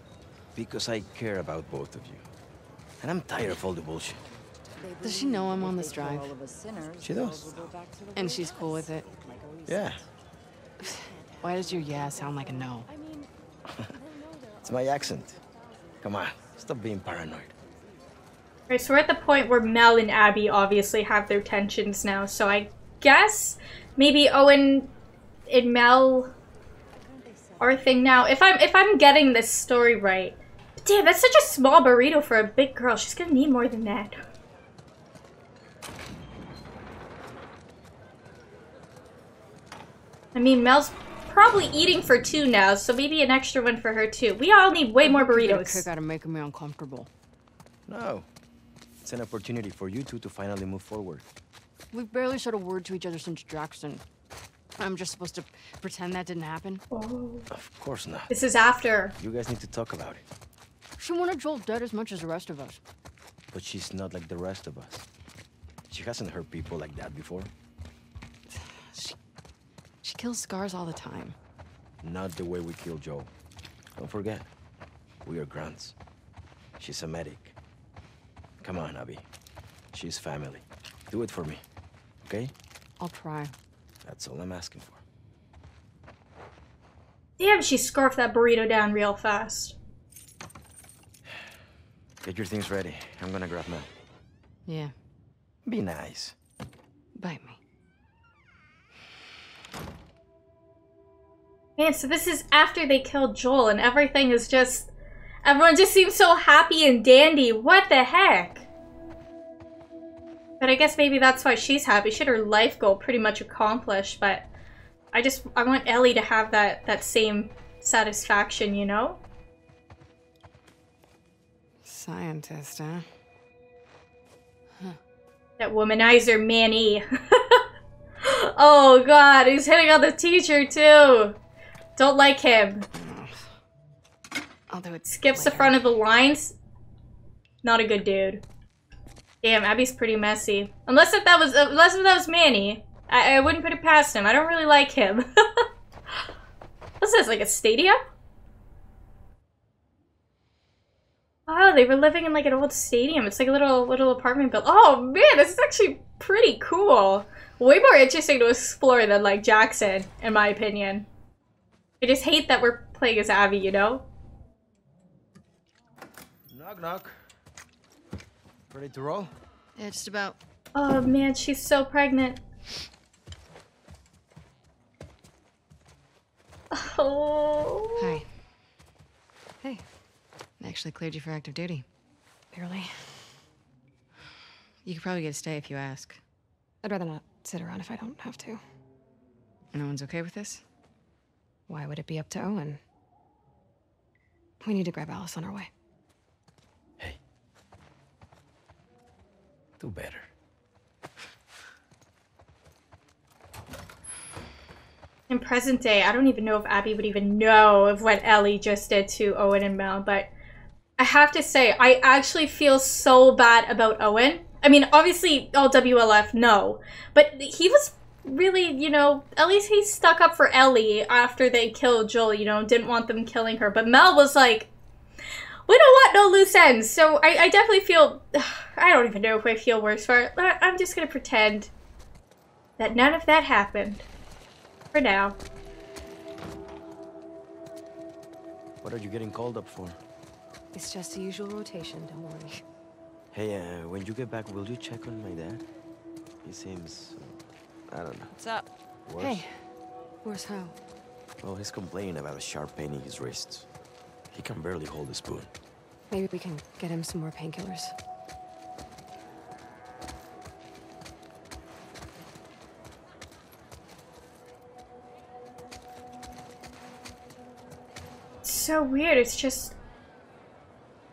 Because I care about both of you. And I'm tired of all the bullshit. Does she know I'm on this drive? She does. And she's cool with it? Yeah. Why does your yeah sound like a no? It's my accent. Come on, stop being paranoid. Alright, so we're at the point where Mel and Abby obviously have their tensions now, so I guess maybe Owen and Mel are a thing now. If I'm getting this story right. But damn, that's such a small burrito for a big girl. She's gonna need more than that. I mean, Mel's probably eating for two now, so maybe an extra one for her too. We all need way more burritos. I gotta make me uncomfortable. No. It's an opportunity for you two to finally move forward. We've barely said a word to each other since Jackson. I'm just supposed to pretend that didn't happen? Oh. Of course not. This is after. You guys need to talk about it. She wanted Joel dead as much as the rest of us. But she's not like the rest of us. She hasn't hurt people like that before. She kills scars all the time. Not the way we kill Joel. Don't forget, we are grunts. She's a medic. Come on, Abby. She's family. Do it for me, okay? I'll try. That's all I'm asking for. Damn, she scarfed that burrito down real fast. Get your things ready. I'm gonna grab Mel. Yeah. Be nice. Bite me. Man, so this is after they killed Joel and everything is just... Everyone just seems so happy and dandy. What the heck? But I guess maybe that's why she's happy. She had her life goal pretty much accomplished, but I want Ellie to have that same satisfaction, you know? Scientist, huh? That womanizer Manny. Oh god, he's hitting on the teacher too. Don't like him. Although it skips the front of the lines. Not a good dude. Damn, Abby's pretty messy. Unless if that was Manny, I wouldn't put it past him. I don't really like him. What's this, like a stadium? Oh, they were living in like an old stadium. It's like a little apartment build. Oh man, this is actually pretty cool. Way more interesting to explore than like Jackson, in my opinion. I just hate that we're playing as Abby, you know? Knock knock. Ready to roll? Yeah, just about. Oh man, she's so pregnant. Oh. Hi. Hey. I actually cleared you for active duty. Barely. You could probably get a stay if you ask. I'd rather not sit around if I don't have to. And Owen's okay with this? Why would it be up to Owen? We need to grab Alice on our way. Hey. Do better. In present day, I don't even know if Abby would even know of what Ellie just did to Owen and Mel, but I have to say, I actually feel so bad about Owen. I mean, obviously, all WLF, no. But he was really, you know, at least he stuck up for Ellie after they killed Joel, you know, didn't want them killing her. But Mel was like, we don't want no loose ends. So I definitely feel, I don't even know if I feel worse for it. I'm just going to pretend that none of that happened. For now. What are you getting called up for? It's just the usual rotation, don't worry. Hey, when you get back, will you check on my dad? He seems... I don't know. What's up? Worse? Hey. Worse how? Well, he's complaining about a sharp pain in his wrist. He can barely hold a spoon. Maybe we can get him some more painkillers. So weird. It's just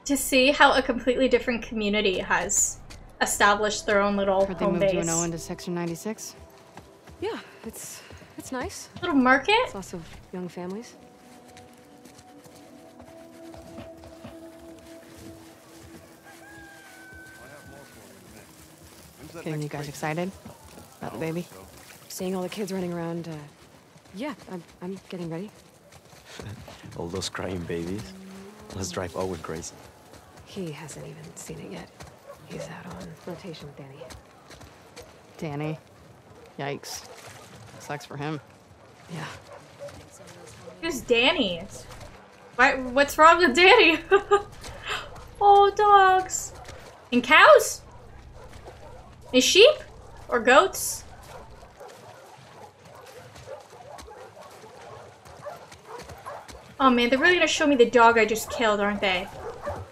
to see how a completely different community has established their own little home base. They moved to Owen to Section 96. Yeah, it's nice. Little market. It's lots of young families. Getting you guys excited about the baby? Seeing all the kids running around. Yeah, I'm getting ready. All those crying babies. Let's drive Owen crazy. He hasn't even seen it yet. He's out on rotation with Danny. Danny? Yikes. Sucks for him. Yeah. Who's Danny? What's wrong with Danny? Oh, dogs. And cows? And sheep? Or goats? Oh man, they're really gonna show me the dog I just killed, aren't they?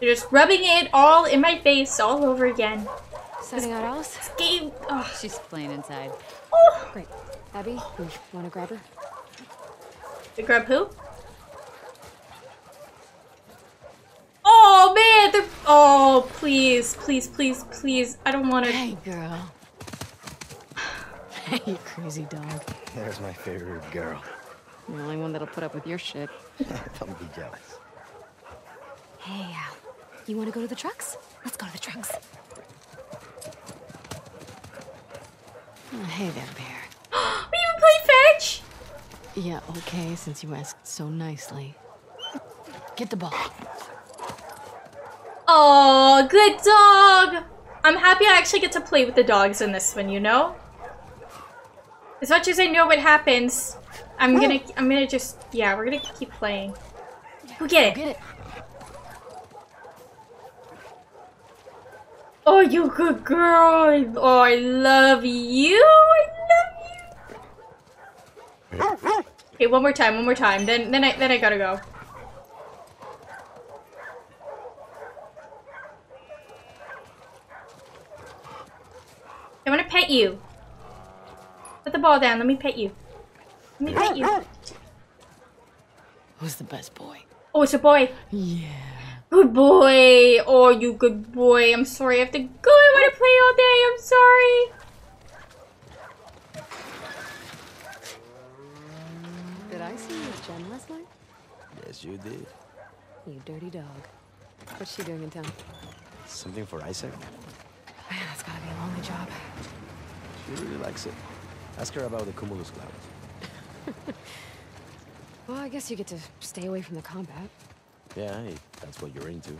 They're just rubbing it all in my face all over again. Setting out Alice? This game. Oh. She's playing inside. Oh. Great. Abby, you wanna grab her? You grab who? Oh man, they're. Oh, please, please, please, please. I don't wanna. Hey, girl. Hey, you crazy dog. There's my favorite girl. I'm the only one that'll put up with your shit. Don't be jealous. Hey, Al. You want to go to the trucks? Let's go to the trucks. Oh, hey there, Bear. Will you play fetch? Yeah, okay, since you asked so nicely. Get the ball. Oh, good dog! I'm happy I actually get to play with the dogs in this one, you know? As much as I know what happens... I'm gonna just, yeah, we're gonna keep playing. Go get it. Go get it. Oh, you good girl. Oh, I love you. I love you. Okay, one more time. Then I gotta go. I wanna pet you. Put the ball down. Let me pet you. Let me pet you. Who's the best boy? Oh, it's a boy. Yeah. Good boy. Oh, you good boy. I'm sorry. I have to go. I want to play all day. I'm sorry. Did I see you with Jen last night? Yes, you did. You dirty dog. What's she doing in town? Something for Isaac. Man, that's gotta be a lonely job. She really likes it. Ask her about the cumulus cloud. Well, I guess you get to stay away from the combat. Yeah, that's what you're into.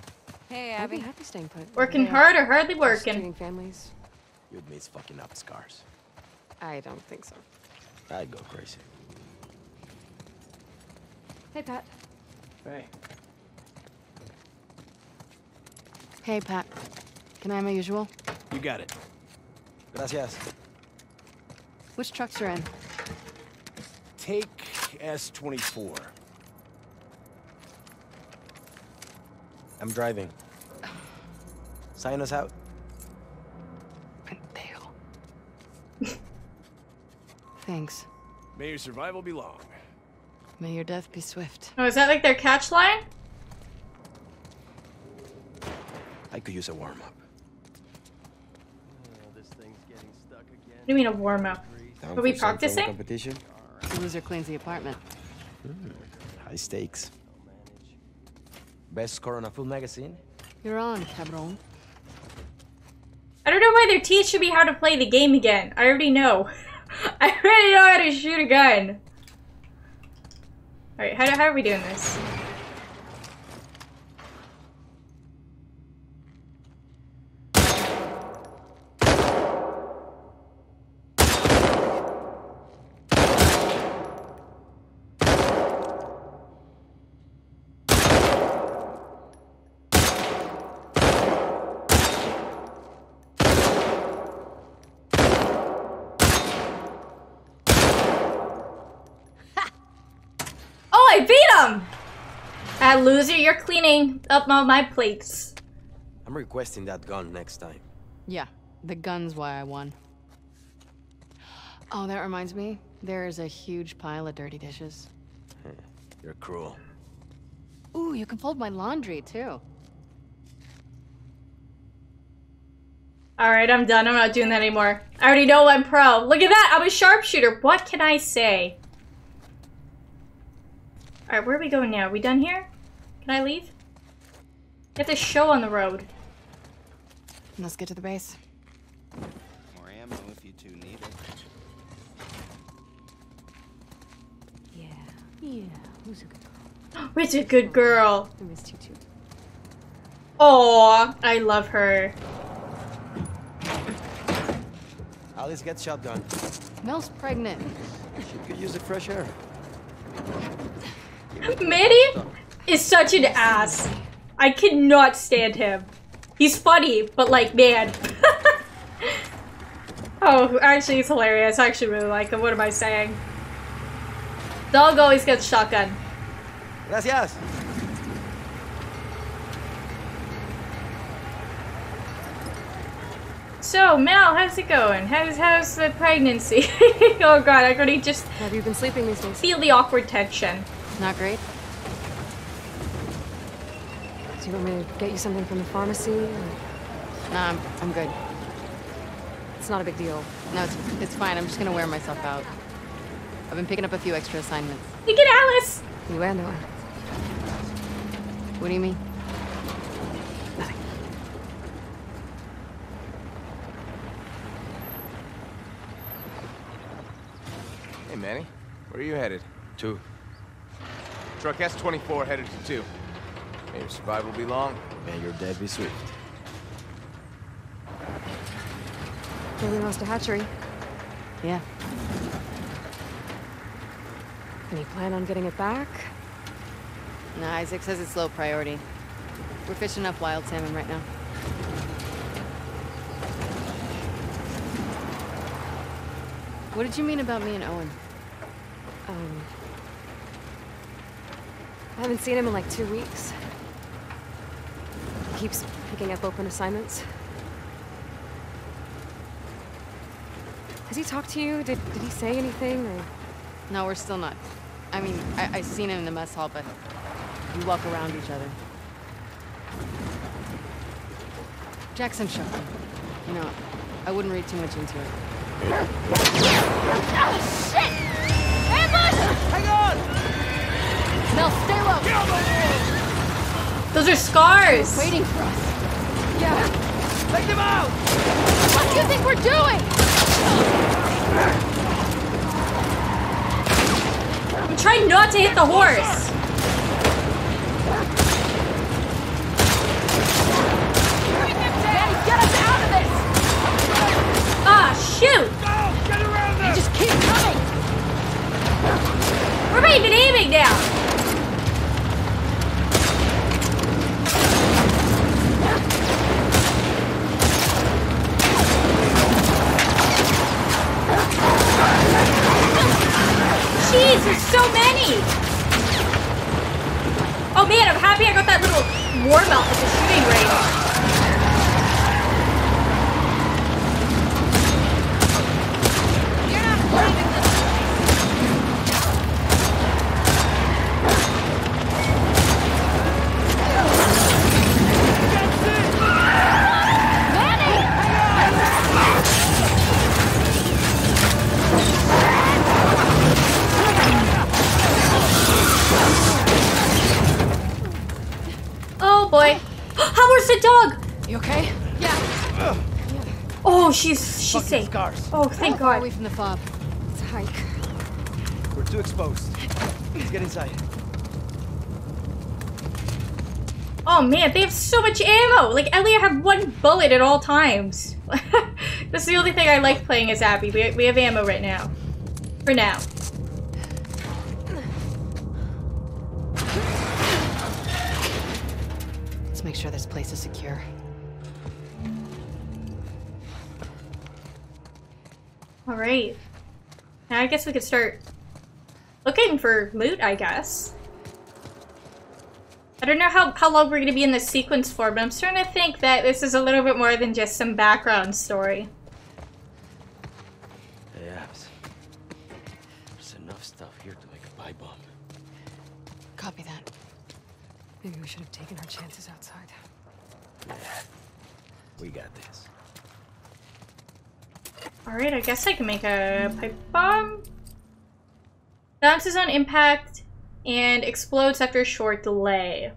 Hey, Abby. Happy staying put. Working hard or hardly working? Families. Your mate's fucking up scars. I don't think so. I'd go crazy. Hey, Pat. Right. Hey, Pat. Can I have my usual? You got it. Gracias. Which trucks are in? Take S24. I'm driving. Sign us out. Thanks. May your survival be long. May your death be swift. Oh, is that like their catch line? I could use a warm-up. Oh, this thing's getting stuck again. What do you mean a warm-up? Are we practicing? Competition? The loser cleans the apartment. High stakes. Best score on a full magazine? You're on, cabron. I don't know why they're teaching me how to play the game again. I already know. I already know how to shoot a gun. Alright, how are we doing this? Loser, you're cleaning up all my plates. I'm requesting that gun next time. Yeah, the gun's why I won. Oh, that reminds me. There's a huge pile of dirty dishes. You're cruel. Ooh, you can fold my laundry, too. Alright, I'm done. I'm not doing that anymore. I already know I'm pro. Look at that! I'm a sharpshooter. What can I say? Alright, where are we going now? Are we done here? Can I leave? We have to show on the road. Let's get to the base. More ammo if you two need it. Yeah. Yeah. Who's a good girl? Who's a good girl? I missed you too. Aww, I love her. Alice gets shot down. Mel's pregnant. She could use the fresh air. Manny is such an ass. I cannot stand him. He's funny, but like, man. Oh, actually, he's hilarious. I actually really like him. What am I saying? Dog always gets shotgun. Gracias. So, Mel, how's it going? How's the pregnancy? Oh god, I already just... Have you been sleeping these days? Feel the awkward tension. Not great. Do you want me to get you something from the pharmacy? Or... Nah, I'm good. It's not a big deal. No, it's fine. I'm just gonna wear myself out. I've been picking up a few extra assignments. You get Alice! You and Nora. What do you mean? Nothing. Hey, Manny. Where are you headed? Two. Truck S24 headed to 2. May your survival be long. May your dead be swift. Really lost a hatchery. Yeah. Any plan on getting it back? No, Isaac says it's low priority. We're fishing up wild salmon right now. What did you mean about me and Owen? I haven't seen him in like 2 weeks. He keeps picking up open assignments. Has he talked to you? Did he say anything? Or... No, we're still not. I mean, I seen him in the mess hall, but we walk around each other. Jackson shot him. You know, I wouldn't read too much into it. Oh, shit! Ambush! Hang on! Mel, stay low! Get over there! Those are scars! They're waiting for us. Yeah. Take them out! What do you think we're doing? I'm trying not to hit the horse! not even aiming now! Jeez, there's so many! Oh man, I'm happy I got that little war melt at the shooting range. She's safe. Scars. Oh, thank God. Away from the fob. It's a hike. We're too exposed. Let's get inside. Oh man, they have so much ammo. Like Ellie, I have one bullet at all times. That's the only thing I like playing as Abby. We have ammo right now. For now. Let's make sure this place is secure. Alright. Now I guess we could start looking for loot, I guess. I don't know how long we're going to be in this sequence for, but I'm starting to think that this is a little bit more than just some background story. Hey, Abs. There's enough stuff here to make a pipe bomb. Copy that. Maybe we should have taken our chances outside. Yeah. We got this. Alright, I guess I can make a pipe bomb. Bounces on impact and explodes after a short delay.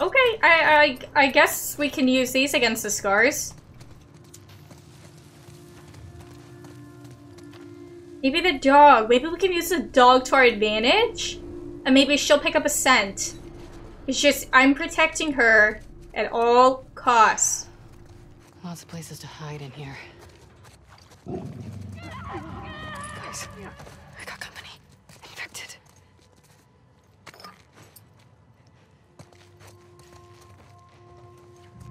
Okay, I guess we can use these against the scars. Maybe the dog. Maybe we can use the dog to our advantage. And maybe she'll pick up a scent. It's just, I'm protecting her at all costs. Lots of places to hide in here. Guys, I got company. Infected.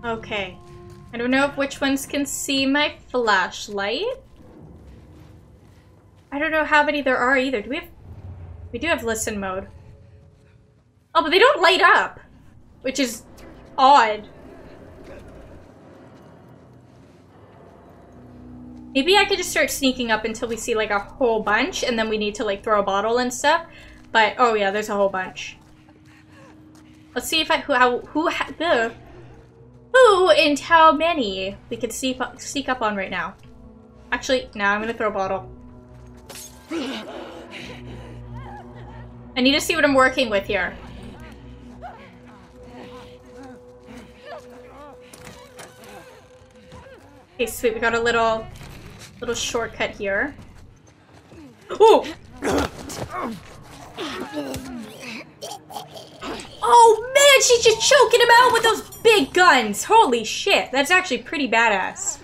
Okay. I don't know if which ones can see my flashlight. I don't know how many there are either. Do we have... We do have listen mode. Oh, but they don't light up. Which is odd. Maybe I could just start sneaking up until we see like a whole bunch and then we need to like throw a bottle and stuff. But oh yeah, there's a whole bunch. Let's see if I who and how many we could sneak up on right now. Actually, no, I'm gonna throw a bottle. I need to see what I'm working with here. Okay, sweet, we got a little shortcut here. Oh! Oh man, she's just choking him out with those big guns! Holy shit, that's actually pretty badass.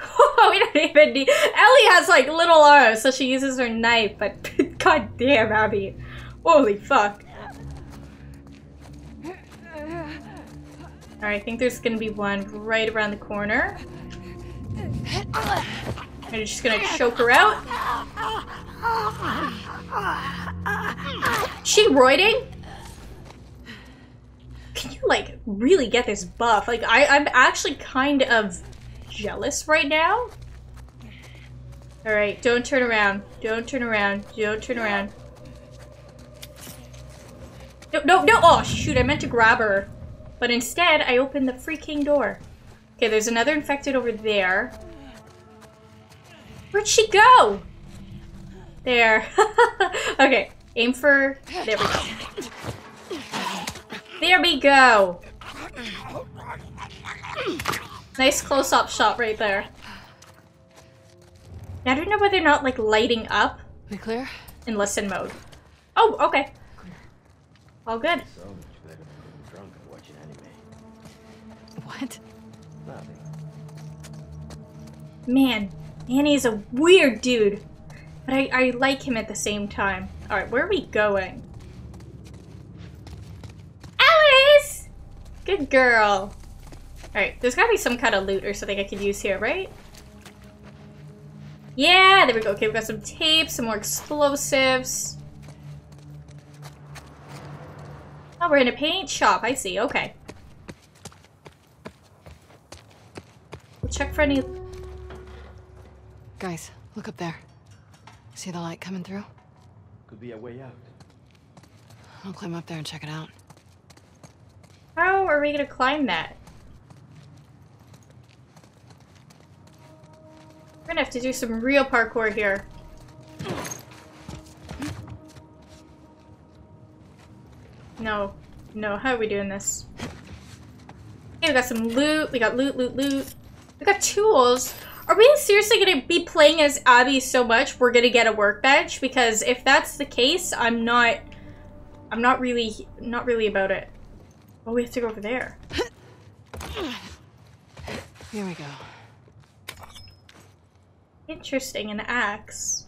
Oh, we don't even need- Ellie has like little arms, so she uses her knife, but god damn, Abby. Holy fuck. Alright, I think there's gonna be one right around the corner. I'm just gonna choke her out. She roiding? Can you like really get this buff? Like I'm actually kind of jealous right now. Alright, don't turn around. Don't turn around. Don't turn around. No, no, no! Oh shoot, I meant to grab her. But instead I opened the freaking door. Okay, there's another infected over there. Where'd she go? There. Okay, aim for... There we go. There we go. Nice close-up shot right there. Now, I don't know whether or not, like, lighting up. We clear? In listen mode. Oh, okay. All good. So much better than drunk and watching anime. What? Nothing. Man. Manny is a weird dude. But I like him at the same time. Alright, where are we going? Alice! Good girl. Alright, there's gotta be some kind of loot or something I could use here, right? Yeah, there we go. Okay, we got some tape, some more explosives. Oh, we're in a paint shop. I see. Okay. We'll check for any... Guys, look up there. See the light coming through? Could be a way out. I'll climb up there and check it out. How are we gonna climb that? We're gonna have to do some real parkour here. No. No, how are we doing this? Okay, we got some loot. We got loot. We got tools. Are we seriously gonna be playing as Abby so much we're gonna get a workbench? Because if that's the case, I'm not really about it. Oh, we have to go over there. Here we go. Interesting, an axe.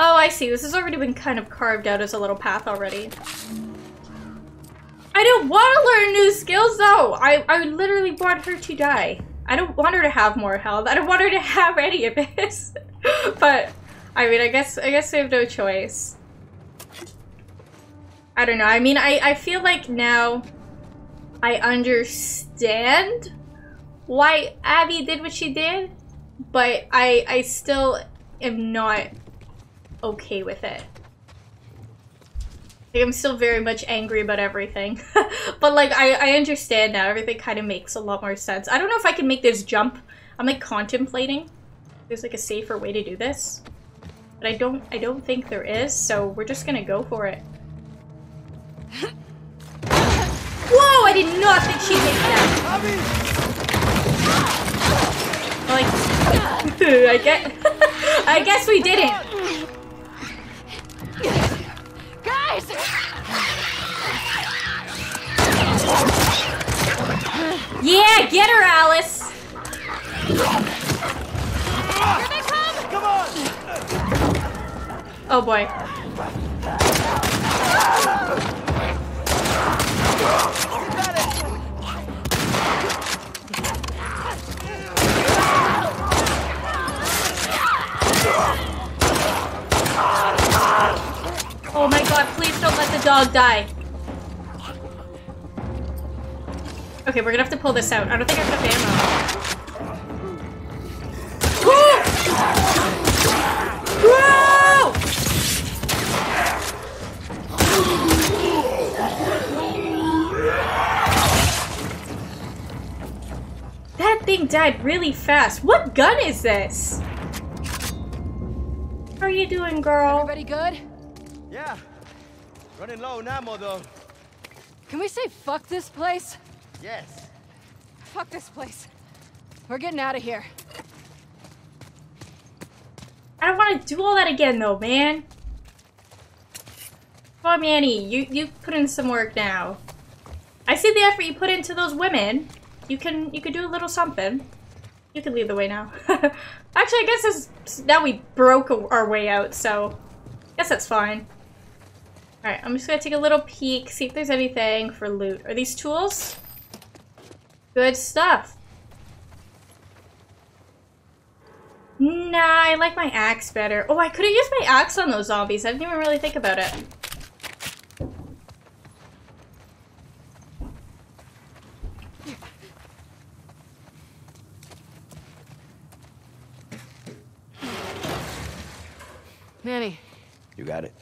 Oh, I see. This has already been kind of carved out as a little path already. I don't want to learn new skills, though! I literally want her to die. I don't want her to have more health. I don't want her to have any of this. But, I mean, I guess we have no choice. I don't know. I mean, I feel like now I understand why Abby did what she did, but I still am not... okay with it. Like, I'm still very much angry about everything. But like I understand now. Everything kind of makes a lot more sense. I don't know if I can make this jump. I'm like contemplating. There's like a safer way to do this. But I don't think there is, so we're just gonna go for it. Whoa, I did not think she'd make that. Like I guess we didn't. Guys! Yeah, get her, Alice! Here they come! Come on! Oh boy. Oh my god, please don't let the dog die. Okay, we're gonna have to pull this out. I don't think I have enough ammo. Whoa! That thing died really fast. What gun is this? How are you doing, girl? Everybody good? Yeah, running low on ammo though. Can we say fuck this place? Yes. Fuck this place. We're getting out of here. I don't want to do all that again though, man. Come on, Manny, you put in some work now. I see the effort you put into those women. You can do a little something. You can lead the way now. Actually, I guess this, now we broke our way out, so guess that's fine. Alright, I'm just gonna take a little peek, see if there's anything for loot. Are these tools? Good stuff. Nah, I like my axe better. Oh, I could've used my axe on those zombies. I didn't even really think about it. Manny. You got it.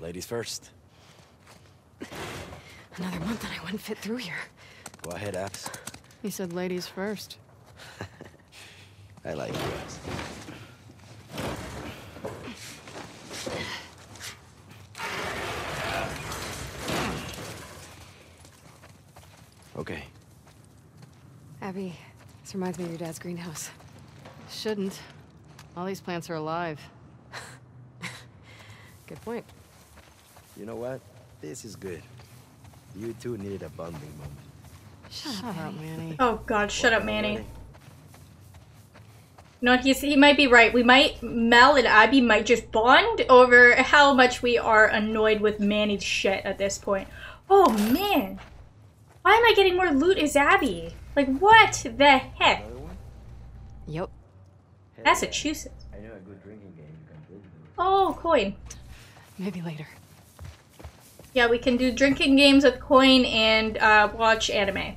Ladies first. Another month and I wouldn't fit through here. Go ahead, Abs. He said ladies first. I like you, Abs. Okay. Abby, this reminds me of your dad's greenhouse. Shouldn't. All these plants are alive. Good point. You know what? This is good. You two needed a bonding moment. Shut up, Manny. Oh God, shut up, Manny. No, he might be right. Mel and Abby might just bond over how much we are annoyed with Manny's shit at this point. Oh man, why am I getting more loot as Abby? Like what the heck? Yep. Massachusetts. I know a good drinking game you can play. Oh, coin. Maybe later. Yeah, we can do drinking games with coin and watch anime.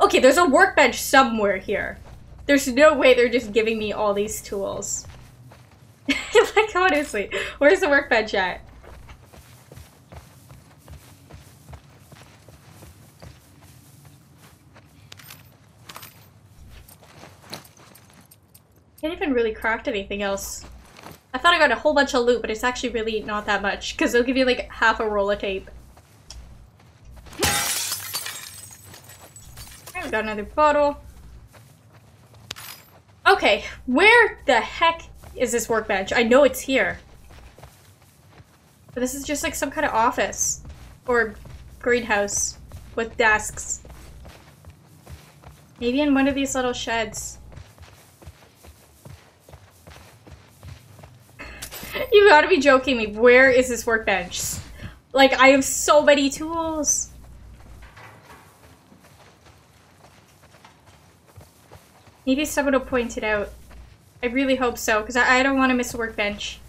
Okay, there's a workbench somewhere here. There's no way they're just giving me all these tools. Like, honestly, where's the workbench at? Can't even really craft anything else. I thought I got a whole bunch of loot, but it's actually really not that much, because they'll give you like half a roll of tape. I've got another bottle. Okay, where the heck is this workbench? I know it's here. But this is just like some kind of office. Or greenhouse. With desks. Maybe in one of these little sheds. You gotta be joking me. Where is this workbench? Like, I have so many tools. Maybe someone will point it out. I really hope so, because I don't want to miss a workbench.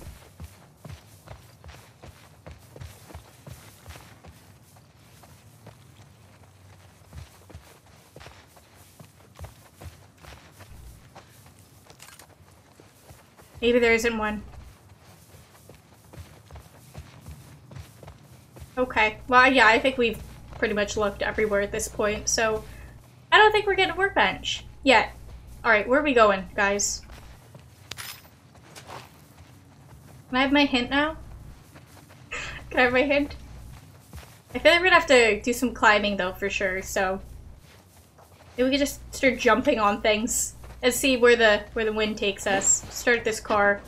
Maybe there isn't one. Okay. Well, yeah, I think we've pretty much looked everywhere at this point, so I don't think we're getting a workbench yet. Alright, where are we going, guys? Can I have my hint now? Can I have my hint? I feel like we're gonna have to do some climbing though, for sure, so... Maybe we could just start jumping on things and see where the wind takes us. Start this car.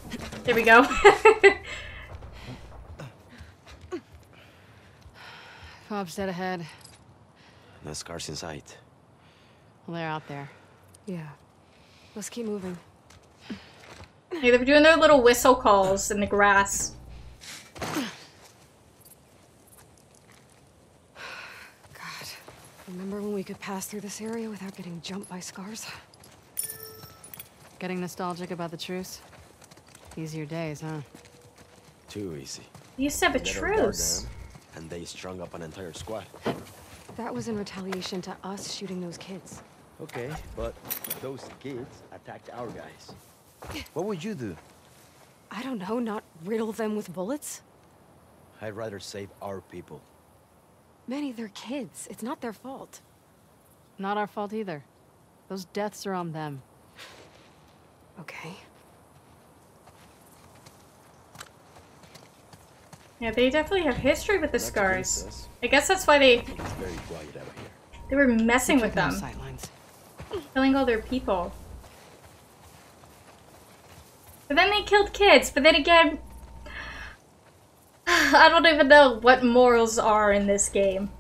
There we go. Fob's dead ahead. No scars in sight. Well, they're out there. Yeah. Let's keep moving. Hey, they're doing their little whistle calls in the grass. God. Remember when we could pass through this area without getting jumped by scars? Getting nostalgic about the truce? Easier days, huh? Too easy. You used to have a truce. And they strung up an entire squad. That was in retaliation to us shooting those kids. Okay, but those kids attacked our guys. What would you do? I don't know, not riddle them with bullets? I'd rather save our people. Manny, they're kids. It's not their fault. Not our fault either. Those deaths are on them. Okay. Yeah, they definitely have history with the scars. I guess that's why they... It's very quiet out here. They were messing with them. Killing all their people. But then they killed kids, but then again... I don't even know what morals are in this game.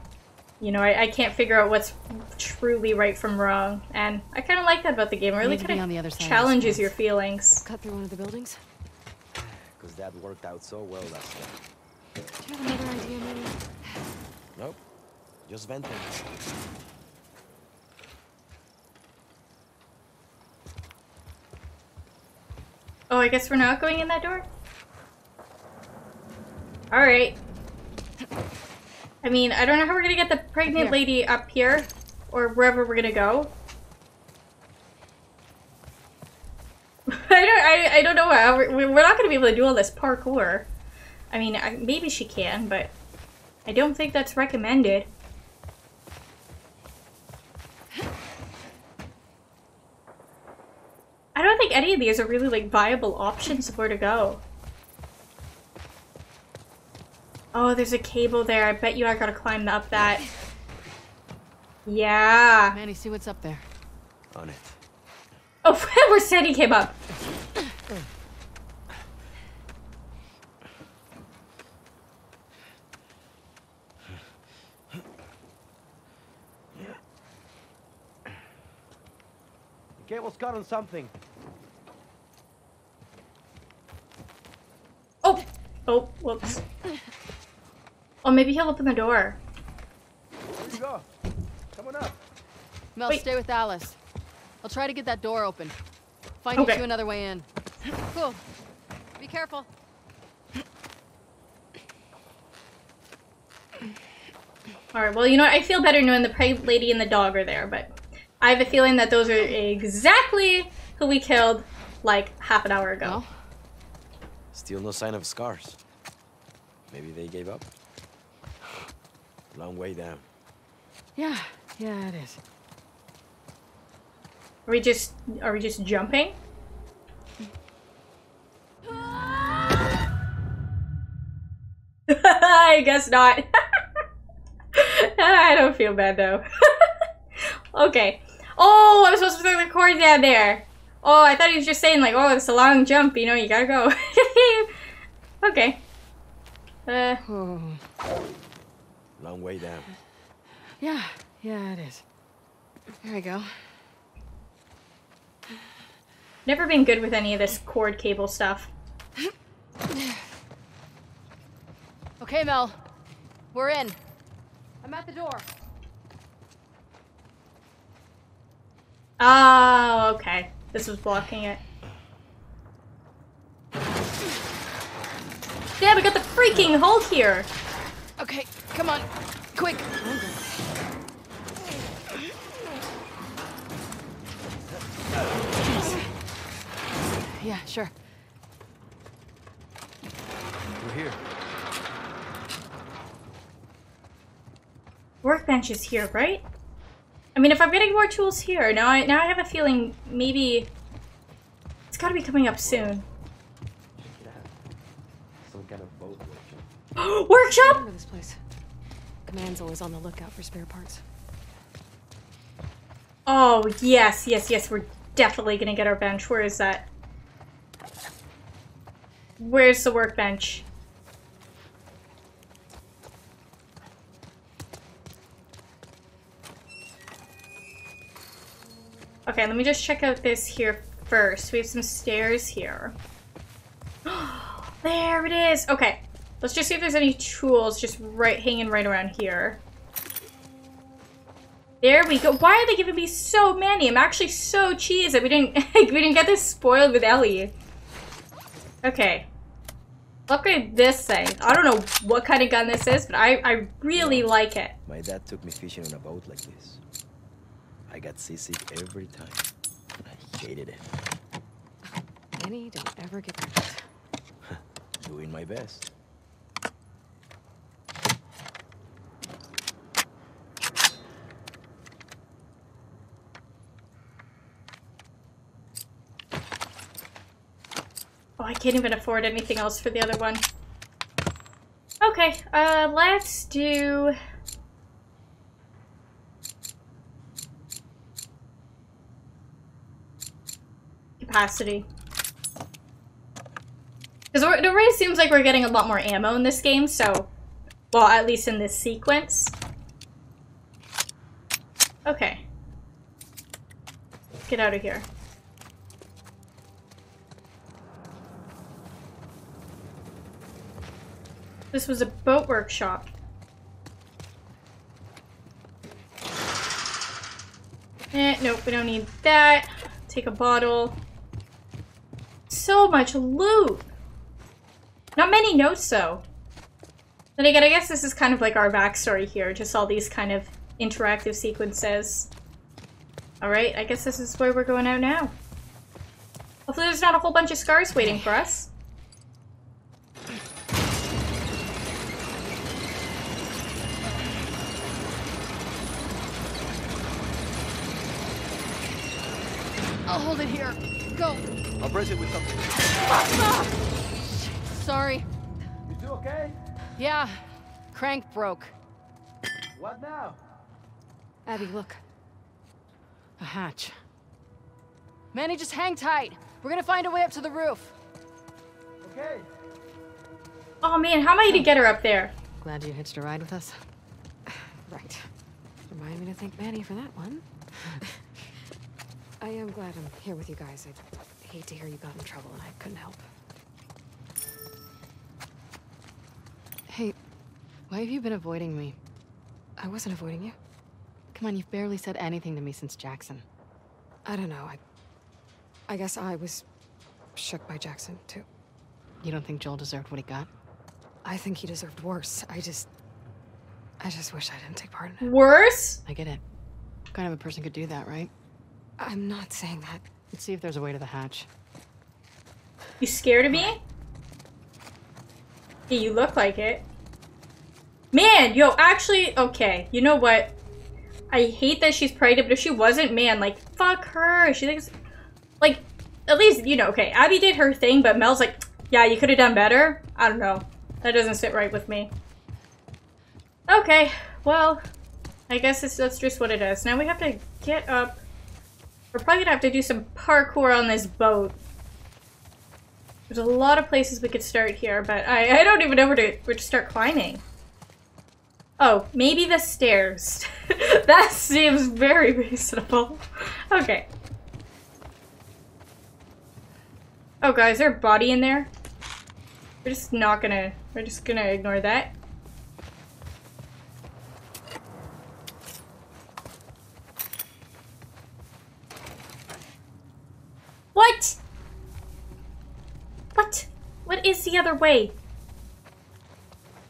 You know, I can't figure out what's truly right from wrong. And I kind of like that about the game. It really kind of challenges your feelings. Cut through one of the buildings? Because that worked out so well last time. Do you have another idea, maybe? Nope. Just venting. Oh, I guess we're not going in that door? Alright. I mean, I don't know how we're gonna get the pregnant lady up here, or wherever we're gonna go. I don't know how, we're not gonna be able to do all this parkour. I mean, maybe she can, but I don't think that's recommended. I don't think any of these are really, like, viable options of where to go. Oh, there's a cable there. I bet you I gotta climb up that. Yeah. Manny, see what's up there. On it. Oh, where Sandy came up. Cable's cut on something. Oh! Oh, whoops. Oh, maybe he'll open the door. Here you go. Come on up. Mel, wait. Stay with Alice. I'll try to get that door open. Find you two another way in. Cool. Be careful. Alright, well, you know what? I feel better knowing the pregnant lady and the dog are there, but I have a feeling that those are exactly who we killed, like, half an hour ago. Still no sign of scars. Maybe they gave up. Long way down. Yeah, yeah, it is. Are we just jumping? I guess not. I don't feel bad though. Okay. Oh, I was supposed to throw the cord down there. Oh, I thought he was just saying like, oh, it's a long jump, you know, you gotta go. Okay. Long way down. Yeah, yeah, it is. There we go. Never been good with any of this cord cable stuff. Okay, Mel. We're in. I'm at the door. Oh, okay. This was blocking it. Damn, we got the freaking hold here. Okay, come on. Quick. Yeah, sure. We're here. Workbench is here, right? I mean, if I'm getting more tools here, now I have a feeling maybe it's got to be coming up soon. Check it out. Some kind of boat workshop. Workshop? Remember this place. Command's always on the lookout for spare parts. Oh yes, yes, yes. We're definitely gonna get our bench. Where is that? Where's the workbench? Okay, let me just check out this here first. We have some stairs here. There it is! Okay, let's just see if there's any tools just hanging right around here. There we go. Why are they giving me so many? I'm actually so cheesed that we didn't get this spoiled with Ellie. Okay. Look at this thing. I don't know what kind of gun this is, but I really like it. My dad took me fishing on a boat like this. I got seasick every time. I hated it. Manny, don't ever get hurt. Doing my best. Oh, I can't even afford anything else for the other one. Okay, let's do... capacity. Because it already seems like we're getting a lot more ammo in this game, so... well, at least in this sequence. Okay. Get out of here. This was a boat workshop. Nope, we don't need that. Take a bottle. So much loot! Not many notes, though. Then again, I guess this is kind of like our backstory here, just all these kind of interactive sequences. Alright, I guess this is where we're going out now. Hopefully there's not a whole bunch of scars waiting for us. I'll hold it here. Go. I'll brace it with something. Sorry. You do okay? Yeah. Crank broke. What now? Abby, look. A hatch. Manny, just hang tight. We're gonna find a way up to the roof. Okay. Oh man, how am I gonna get her up there? Glad you hitched a ride with us. Right. Remind me to thank Manny for that one. I am glad I'm here with you guys. I hate to hear you got in trouble and I couldn't help. Hey, why have you been avoiding me? I wasn't avoiding you. Come on, you've barely said anything to me since Jackson. I don't know, I guess I was shook by Jackson, too. You don't think Joel deserved what he got? I think he deserved worse. I just wish I didn't take part in it. Worse? I get it. What kind of a person could do that, right? I'm not saying that. Let's see if there's a way to the hatch. You scared of me? Hey, you look like it. Man, yo, actually, okay. You know what? I hate that she's pregnant, but if she wasn't, man, like, fuck her. She thinks, like, at least, you know, okay, Abby did her thing, but Mel's like, yeah, you could have done better. I don't know. That doesn't sit right with me. Okay, well, I guess that's just what it is. Now we have to get up. We're probably gonna have to do some parkour on this boat. There's a lot of places we could start here, but I don't even know where to start climbing. Oh, maybe the stairs. That seems very reasonable. Okay. Oh, guys, is there a body in there? We're just gonna ignore that. What? What? What is the other way?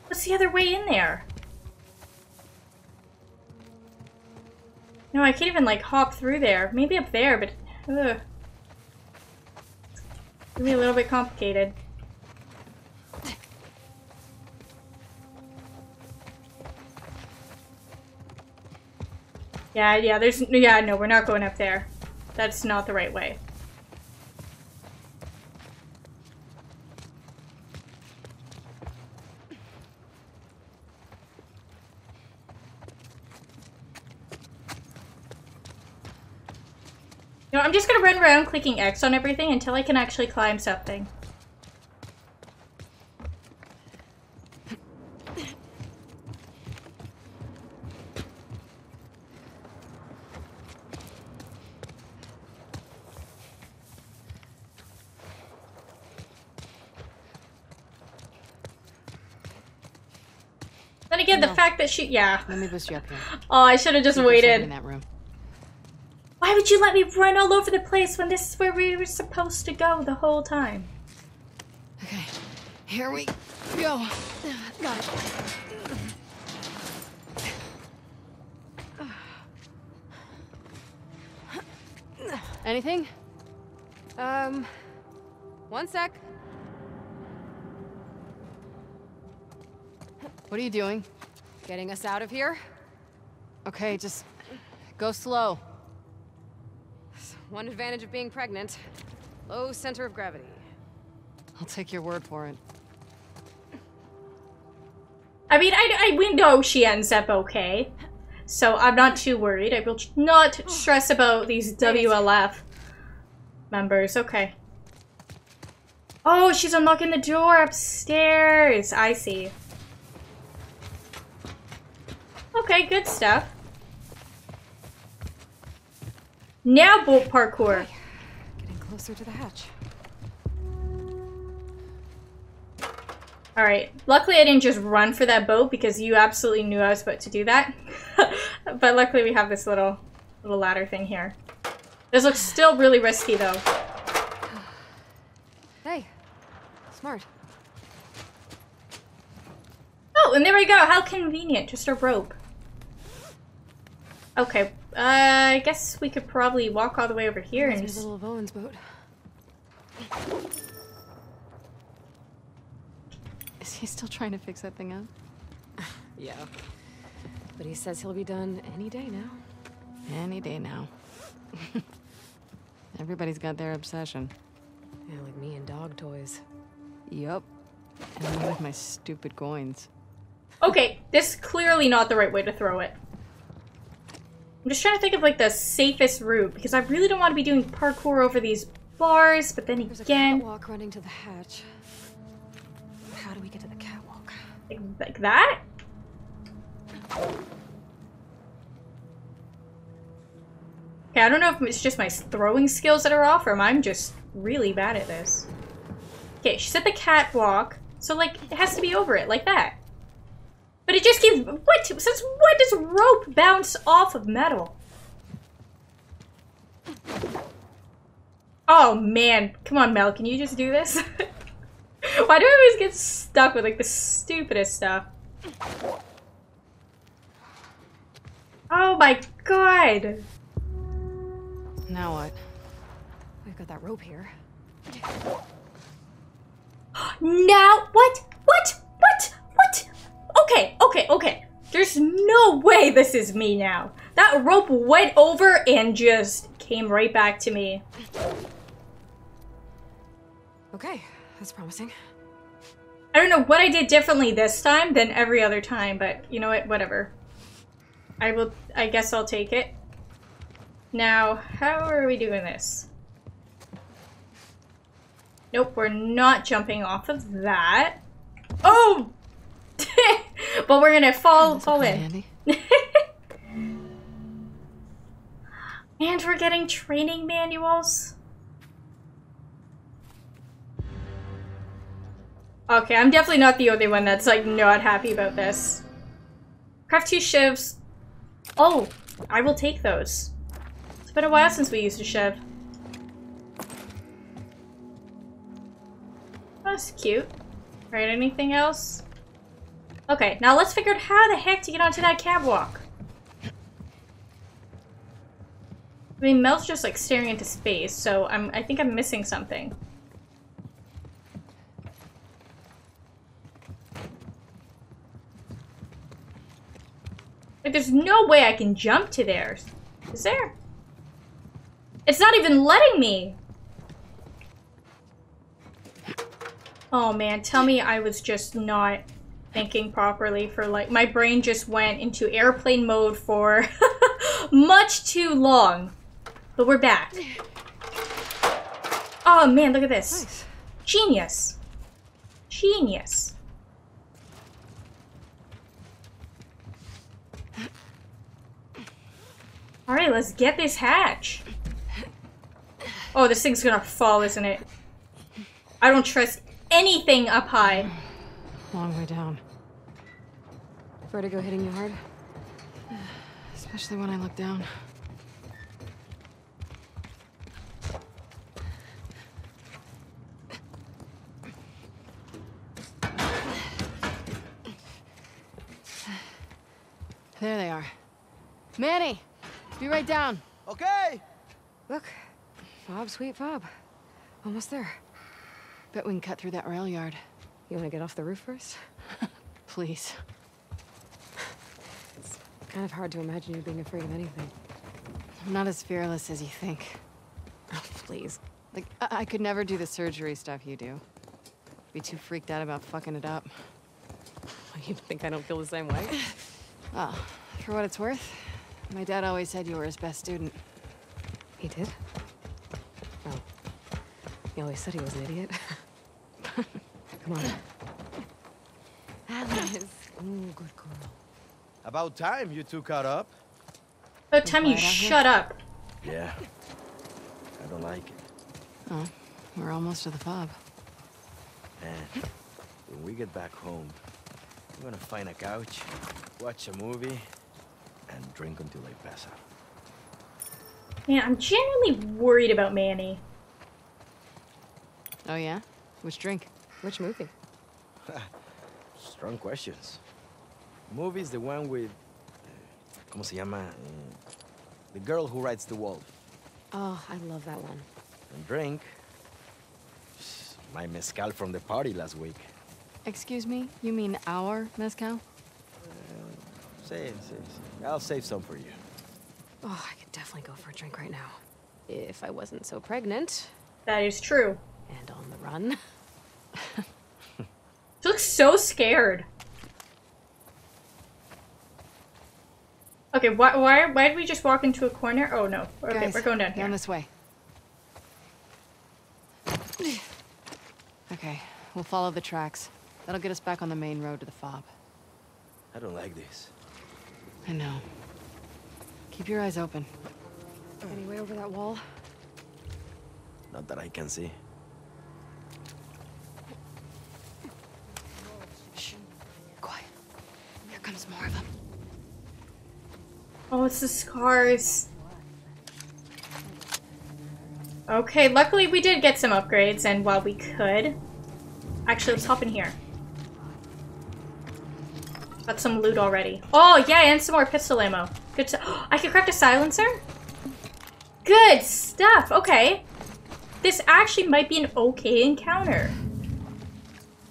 What's the other way in there? No, I can't even, like, hop through there. Maybe up there, but... ugh. It's gonna be a little bit complicated. Yeah, there's... yeah, no, we're not going up there. That's not the right way. No, I'm just gonna run around clicking X on everything until I can actually climb something. Then again, no. The fact that she- yeah. Let me boost you up here. Oh, I should have just waited. In that room. Why would you let me run all over the place when this is where we were supposed to go the whole time? Okay, here we go. Got it. Anything? One sec. What are you doing? Getting us out of here? Okay, just go slow. One advantage of being pregnant. Low center of gravity. I'll take your word for it. I mean, we know she ends up okay. So I'm not too worried. I will not stress about these WLF members. Okay. Oh, she's unlocking the door upstairs. I see. Okay, good stuff. Now boat parkour. Okay. Getting closer to the hatch. All right. Luckily, I didn't just run for that boat because you absolutely knew I was about to do that. But luckily, we have this little ladder thing here. This looks still really risky, though. Hey, smart. Oh, and there we go. How convenient. Just a rope. Okay. I guess we could probably walk all the way over here and there's a little Owen's boat. Is he still trying to fix that thing up? Yeah. But he says he'll be done any day now. Any day now. Everybody's got their obsession. Yeah, like me and dog toys. Yup. And me with my stupid coins. Okay, this is clearly not the right way to throw it. I'm just trying to think of, like, the safest route, because I really don't want to be doing parkour over these bars, but then again... there's a catwalk running to the hatch. How do we get to the catwalk? Like that? Okay, I don't know if it's just my throwing skills that are off or if I'm just really bad at this. Okay, she's at the catwalk, so like, it has to be over it, like that. But it just keeps- what? Since when does rope bounce off of metal? Oh man, come on Mel, can you just do this? Why do I always get stuck with like the stupidest stuff? Oh my god! Now what? We've got that rope here. Now what? What? Okay. There's no way this is me now. That rope went over and just came right back to me. Okay, that's promising. I don't know what I did differently this time than every other time, but you know what? Whatever. I guess I'll take it. Now, how are we doing this? Nope, we're not jumping off of that. Oh! But we're gonna fall in. And we're getting training manuals. Okay, I'm definitely not the only one that's like not happy about this. Craft 2 shivs. Oh, I will take those. It's been a while since we used a shiv. That's cute. Alright, anything else? Okay, now let's figure out how the heck to get onto that catwalk. I mean, Mel's just like staring into space, so I think I'm missing something. Like, there's no way I can jump to there. Is there? It's not even letting me! Oh man, tell me I was just not thinking properly for like- my brain just went into airplane mode for much too long. But we're back. Oh man, look at this. Nice. Genius. Genius. Alright, let's get this hatch. Oh, this thing's gonna fall, isn't it? I don't trust anything up high. Long way down. Vertigo hitting you hard. Especially when I look down. There they are. Manny, be right down. Okay. Look, fob, sweet fob. Almost there. Bet we can cut through that rail yard. You want to get off the roof first? Please. It's kind of hard to imagine you being afraid of anything. I'm not as fearless as you think. Oh, please. Like, I could never do the surgery stuff you do. Be too freaked out about fucking it up. You think I don't feel the same way? Well, for what it's worth, my dad always said you were his best student. He did? Oh. He always said he was an idiot. Come on. Alice. Ooh, good girl. About time you two caught up. About time you shut up. Yeah. I don't like it. Oh, we're almost to the fob. Man, when we get back home, we're gonna find a couch, watch a movie, and drink until I pass out. Man, I'm genuinely worried about Manny. Oh yeah? Which drink? Which movie? Strong questions. Movie's the one with... ¿Cómo se llama? The girl who rides the wolf. Oh, I love that one. And drink? My mezcal from the party last week. Excuse me? You mean our mezcal? Say. I'll save some for you. Oh, I could definitely go for a drink right now. If I wasn't so pregnant. That is true. And on the run. She looks so scared. Okay, why did we just walk into a corner? Oh no. Okay, guys, we're going down here. Down this way. Okay, we'll follow the tracks. That'll get us back on the main road to the fob. I don't like this. I know. Keep your eyes open. Any way over that wall? Not that I can see. Shh. Quiet. Here comes more of them. Oh, it's the scars. Okay, luckily we did get some upgrades, and while we could... Actually, let's hop in here. Got some loot already. Oh, yeah, and some more pistol ammo. Good to- oh, I can craft a silencer? Good stuff! Okay. This actually might be an okay encounter.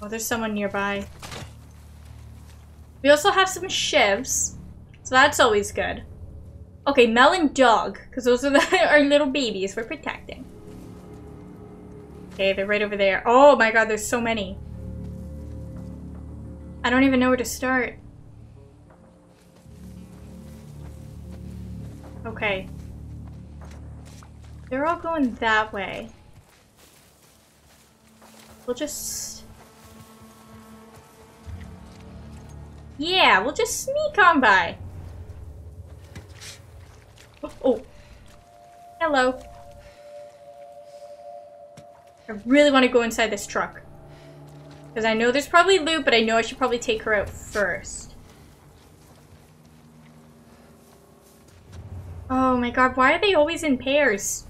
Oh, there's someone nearby. We also have some shivs, so that's always good. Okay, Mel and Dog, because those are our little babies we're protecting. Okay, they're right over there. Oh my god, there's so many. I don't even know where to start. Okay. They're all going that way. We'll just... yeah, we'll just sneak on by. Oh, oh. Hello. I really want to go inside this truck. Because I know there's probably loot, but I know I should probably take her out first. Oh my god, why are they always in pairs?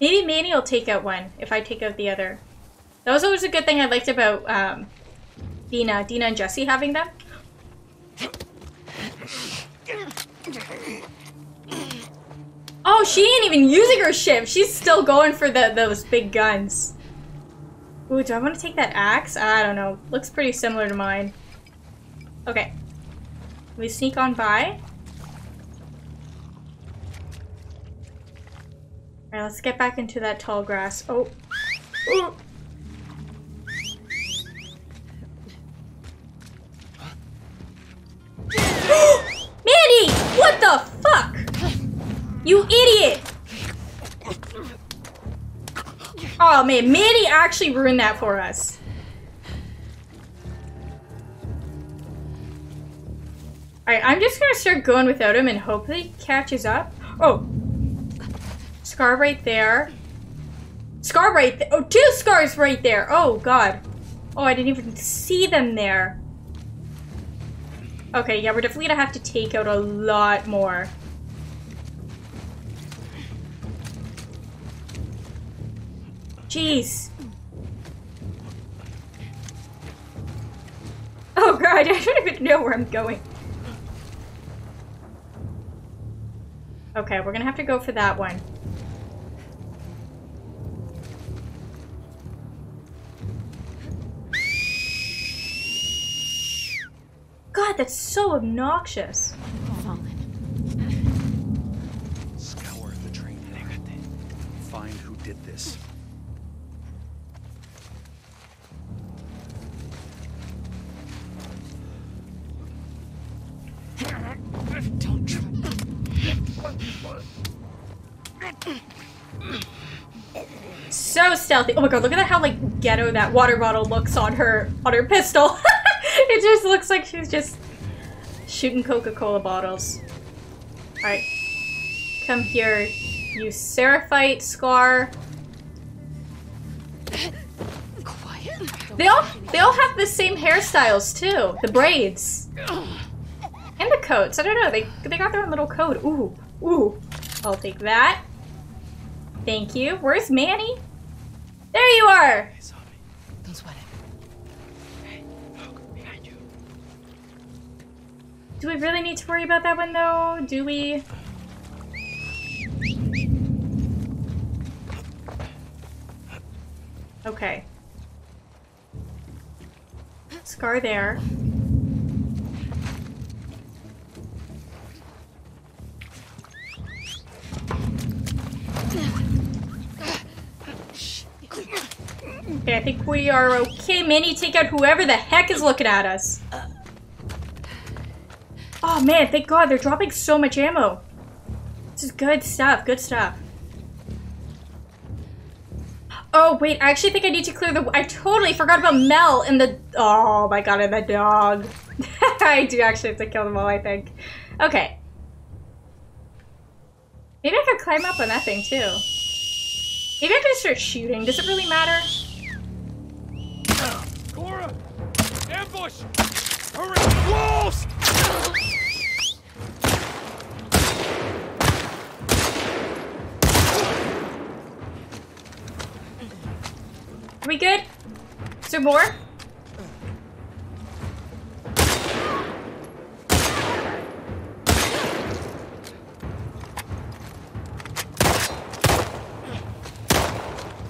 Maybe Manny will take out one, if I take out the other. That was always a good thing I liked about Dina and Jesse having them. Oh, she ain't even using her shiv. She's still going for those big guns. Ooh, do I want to take that axe? I don't know. Looks pretty similar to mine. Okay. We sneak on by. Alright, let's get back into that tall grass. Oh. Ooh. Manny! What the fuck? You idiot! Oh man, Manny actually ruined that for us. Alright, I'm just gonna start going without him and hope that he catches up. Oh! Scar right there. Scar right there! Oh, two scars right there! Oh god. Oh, I didn't even see them there. Okay, yeah, we're definitely gonna have to take out a lot more. Jeez. Oh god, I don't even know where I'm going. Okay, we're gonna have to go for that one. God, that's so obnoxious. Scour the train. Find who did this. Don't try. So stealthy. Oh my god, look at that, how like ghetto that water bottle looks on her pistol. It just looks like she was just shooting Coca-Cola bottles. Alright. Come here, you Seraphite Scar. Quiet. They all have the same hairstyles too. The braids. And the coats. I don't know. They got their own little coat. Ooh. Ooh. I'll take that. Thank you. Where's Manny? There you are! Hey, don't sweat it. Hey, look behind you. Do we really need to worry about that one though? Do we? Okay. Scar there. Okay, I think we are okay. Manny, take out whoever the heck is looking at us. Oh man, thank god, they're dropping so much ammo. This is good stuff, good stuff. Oh wait, I actually think I need to clear the- I totally forgot about Mel and the- oh my god, and the dog. I do actually have to kill them all, I think. Okay. Maybe I could climb up on that thing too. Maybe I could start shooting. Does it really matter? Cora! Ambush! Hurry! Wolves! Are we good? Is there more?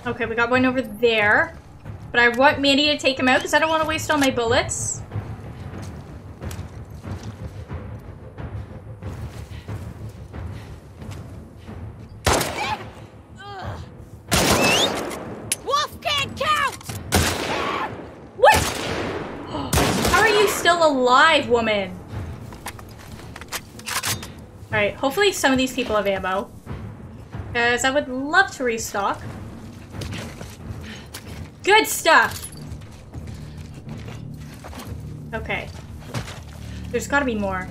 Okay, we got one over there. But I want Manny to take him out because I don't want to waste all my bullets. Alive, woman. Alright, hopefully some of these people have ammo. Because I would love to restock. Good stuff! Okay. There's gotta be more.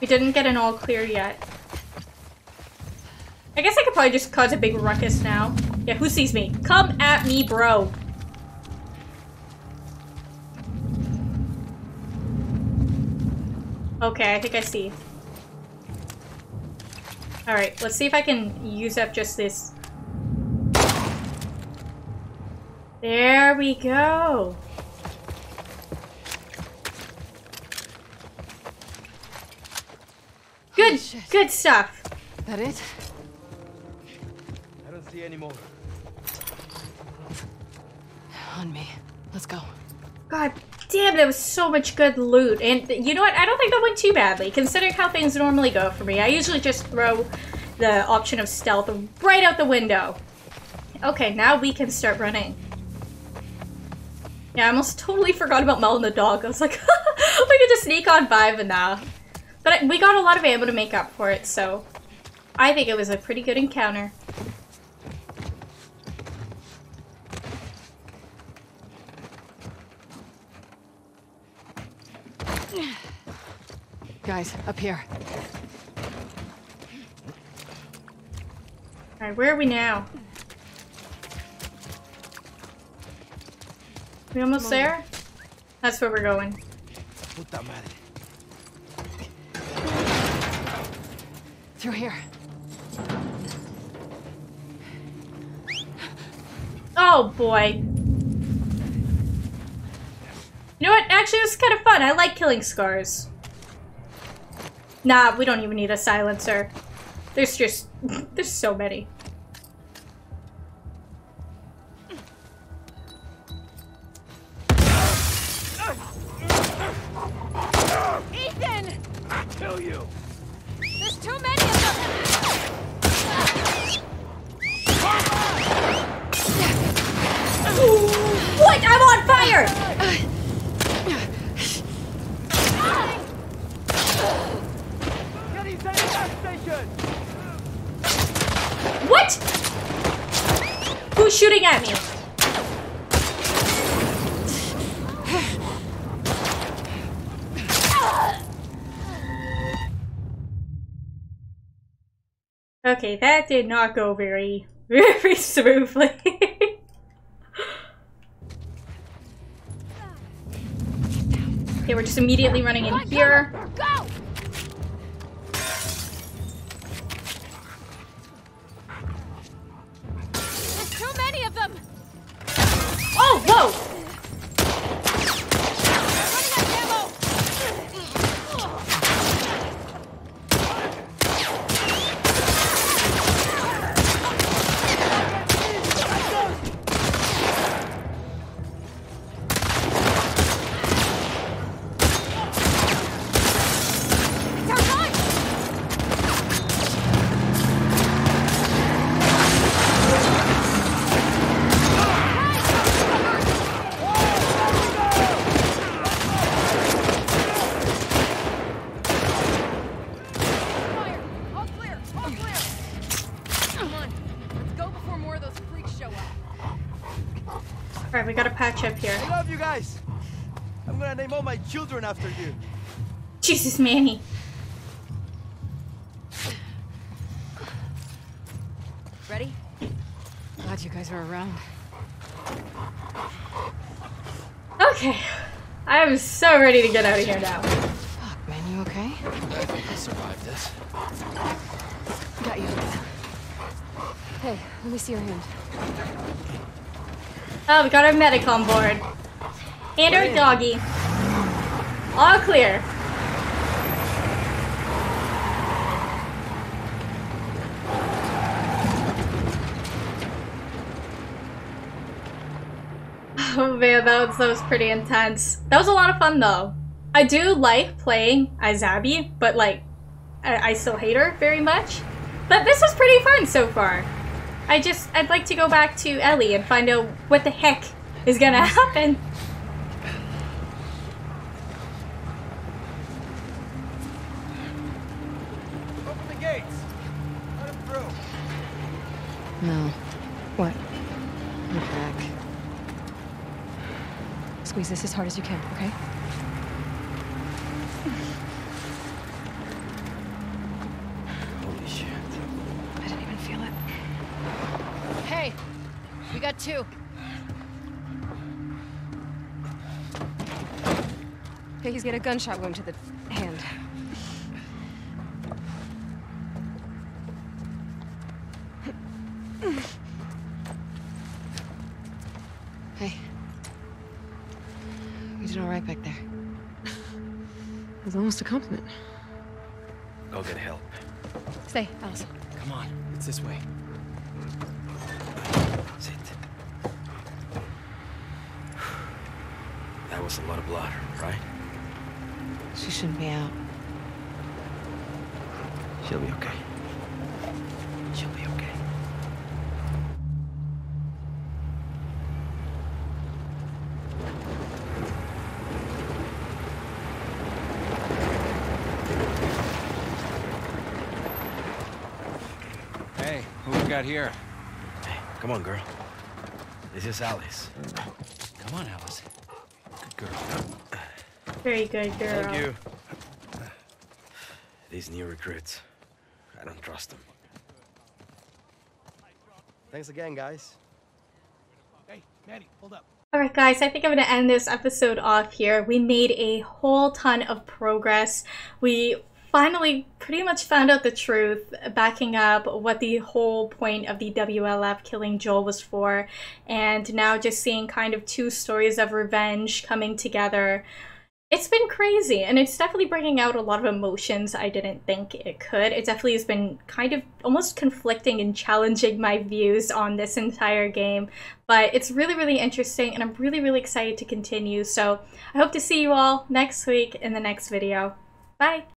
We didn't get an all clear yet. I guess I could probably just cause a big ruckus now. Yeah, who sees me? Come at me, bro. Okay, I think I see. Alright, let's see if I can use up just this. There we go! Good, good stuff! That it? I don't see any more. On me. Let's go. God. Damn, there was so much good loot. And you know what? I don't think that went too badly, considering how things normally go for me. I usually just throw the option of stealth right out the window. Okay, now we can start running. Yeah, I almost totally forgot about Mel and the dog. I was like, we could just sneak on by, but nah. But we got a lot of ammo to make up for it, so I think it was a pretty good encounter. Guys, up here. All right, where are we now? We almost there? That's where we're going. Through here. Oh boy. You know what? Actually, this is kind of fun. I like killing scars. Nah, we don't even need a silencer. There's just... there's so many. Ethan! I kill you! There's too many of them! Ooh, what? I'm on fire! What? Who's shooting at me? Okay, that did not go very smoothly. Okay, we're just immediately running in here. Go! Oh, whoa! We gotta patch up here. I love you guys. I'm gonna name all my children after you. Jesus, Manny. Ready? Glad you guys are around. Okay. I am so ready to get out of here now. Fuck, man, you okay? I think I survived this. Got you. Hey, let me see your hand. Oh, we got our medic on board. And our doggy. All clear. Oh man, that was pretty intense. That was a lot of fun though. I do like playing as Abby, but like, I still hate her very much. But this was pretty fun so far. I'd like to go back to Ellie and find out what the heck is gonna happen. Open the gates. Let him through. No. What? Look back. Squeeze this as hard as you can, okay? Holy shit. I didn't even feel it. Hey, we got two. Okay, he's got a gunshot wound to the hand. Hey. You did all right back there. It was almost a compliment. Go get help. Stay, Alice. Come on, it's this way. Sit. That was a lot of blood, right? She shouldn't be out. She'll be okay. She'll be okay. Hey, who we got here? Hey, come on, girl. This is Alice. Come on, Alice. Good girl. Very good girl. Thank you. These new recruits. I don't trust them. Thanks again, guys. Hey, Manny, hold up. Alright guys, I think I'm going to end this episode off here. We made a whole ton of progress. We finally pretty much found out the truth, backing up what the whole point of the WLF killing Joel was for. And now just seeing kind of two stories of revenge coming together. It's been crazy, and it's definitely bringing out a lot of emotions I didn't think it could. It definitely has been kind of almost conflicting and challenging my views on this entire game, but it's really, really interesting, and I'm really, really excited to continue. So I hope to see you all next week in the next video. Bye!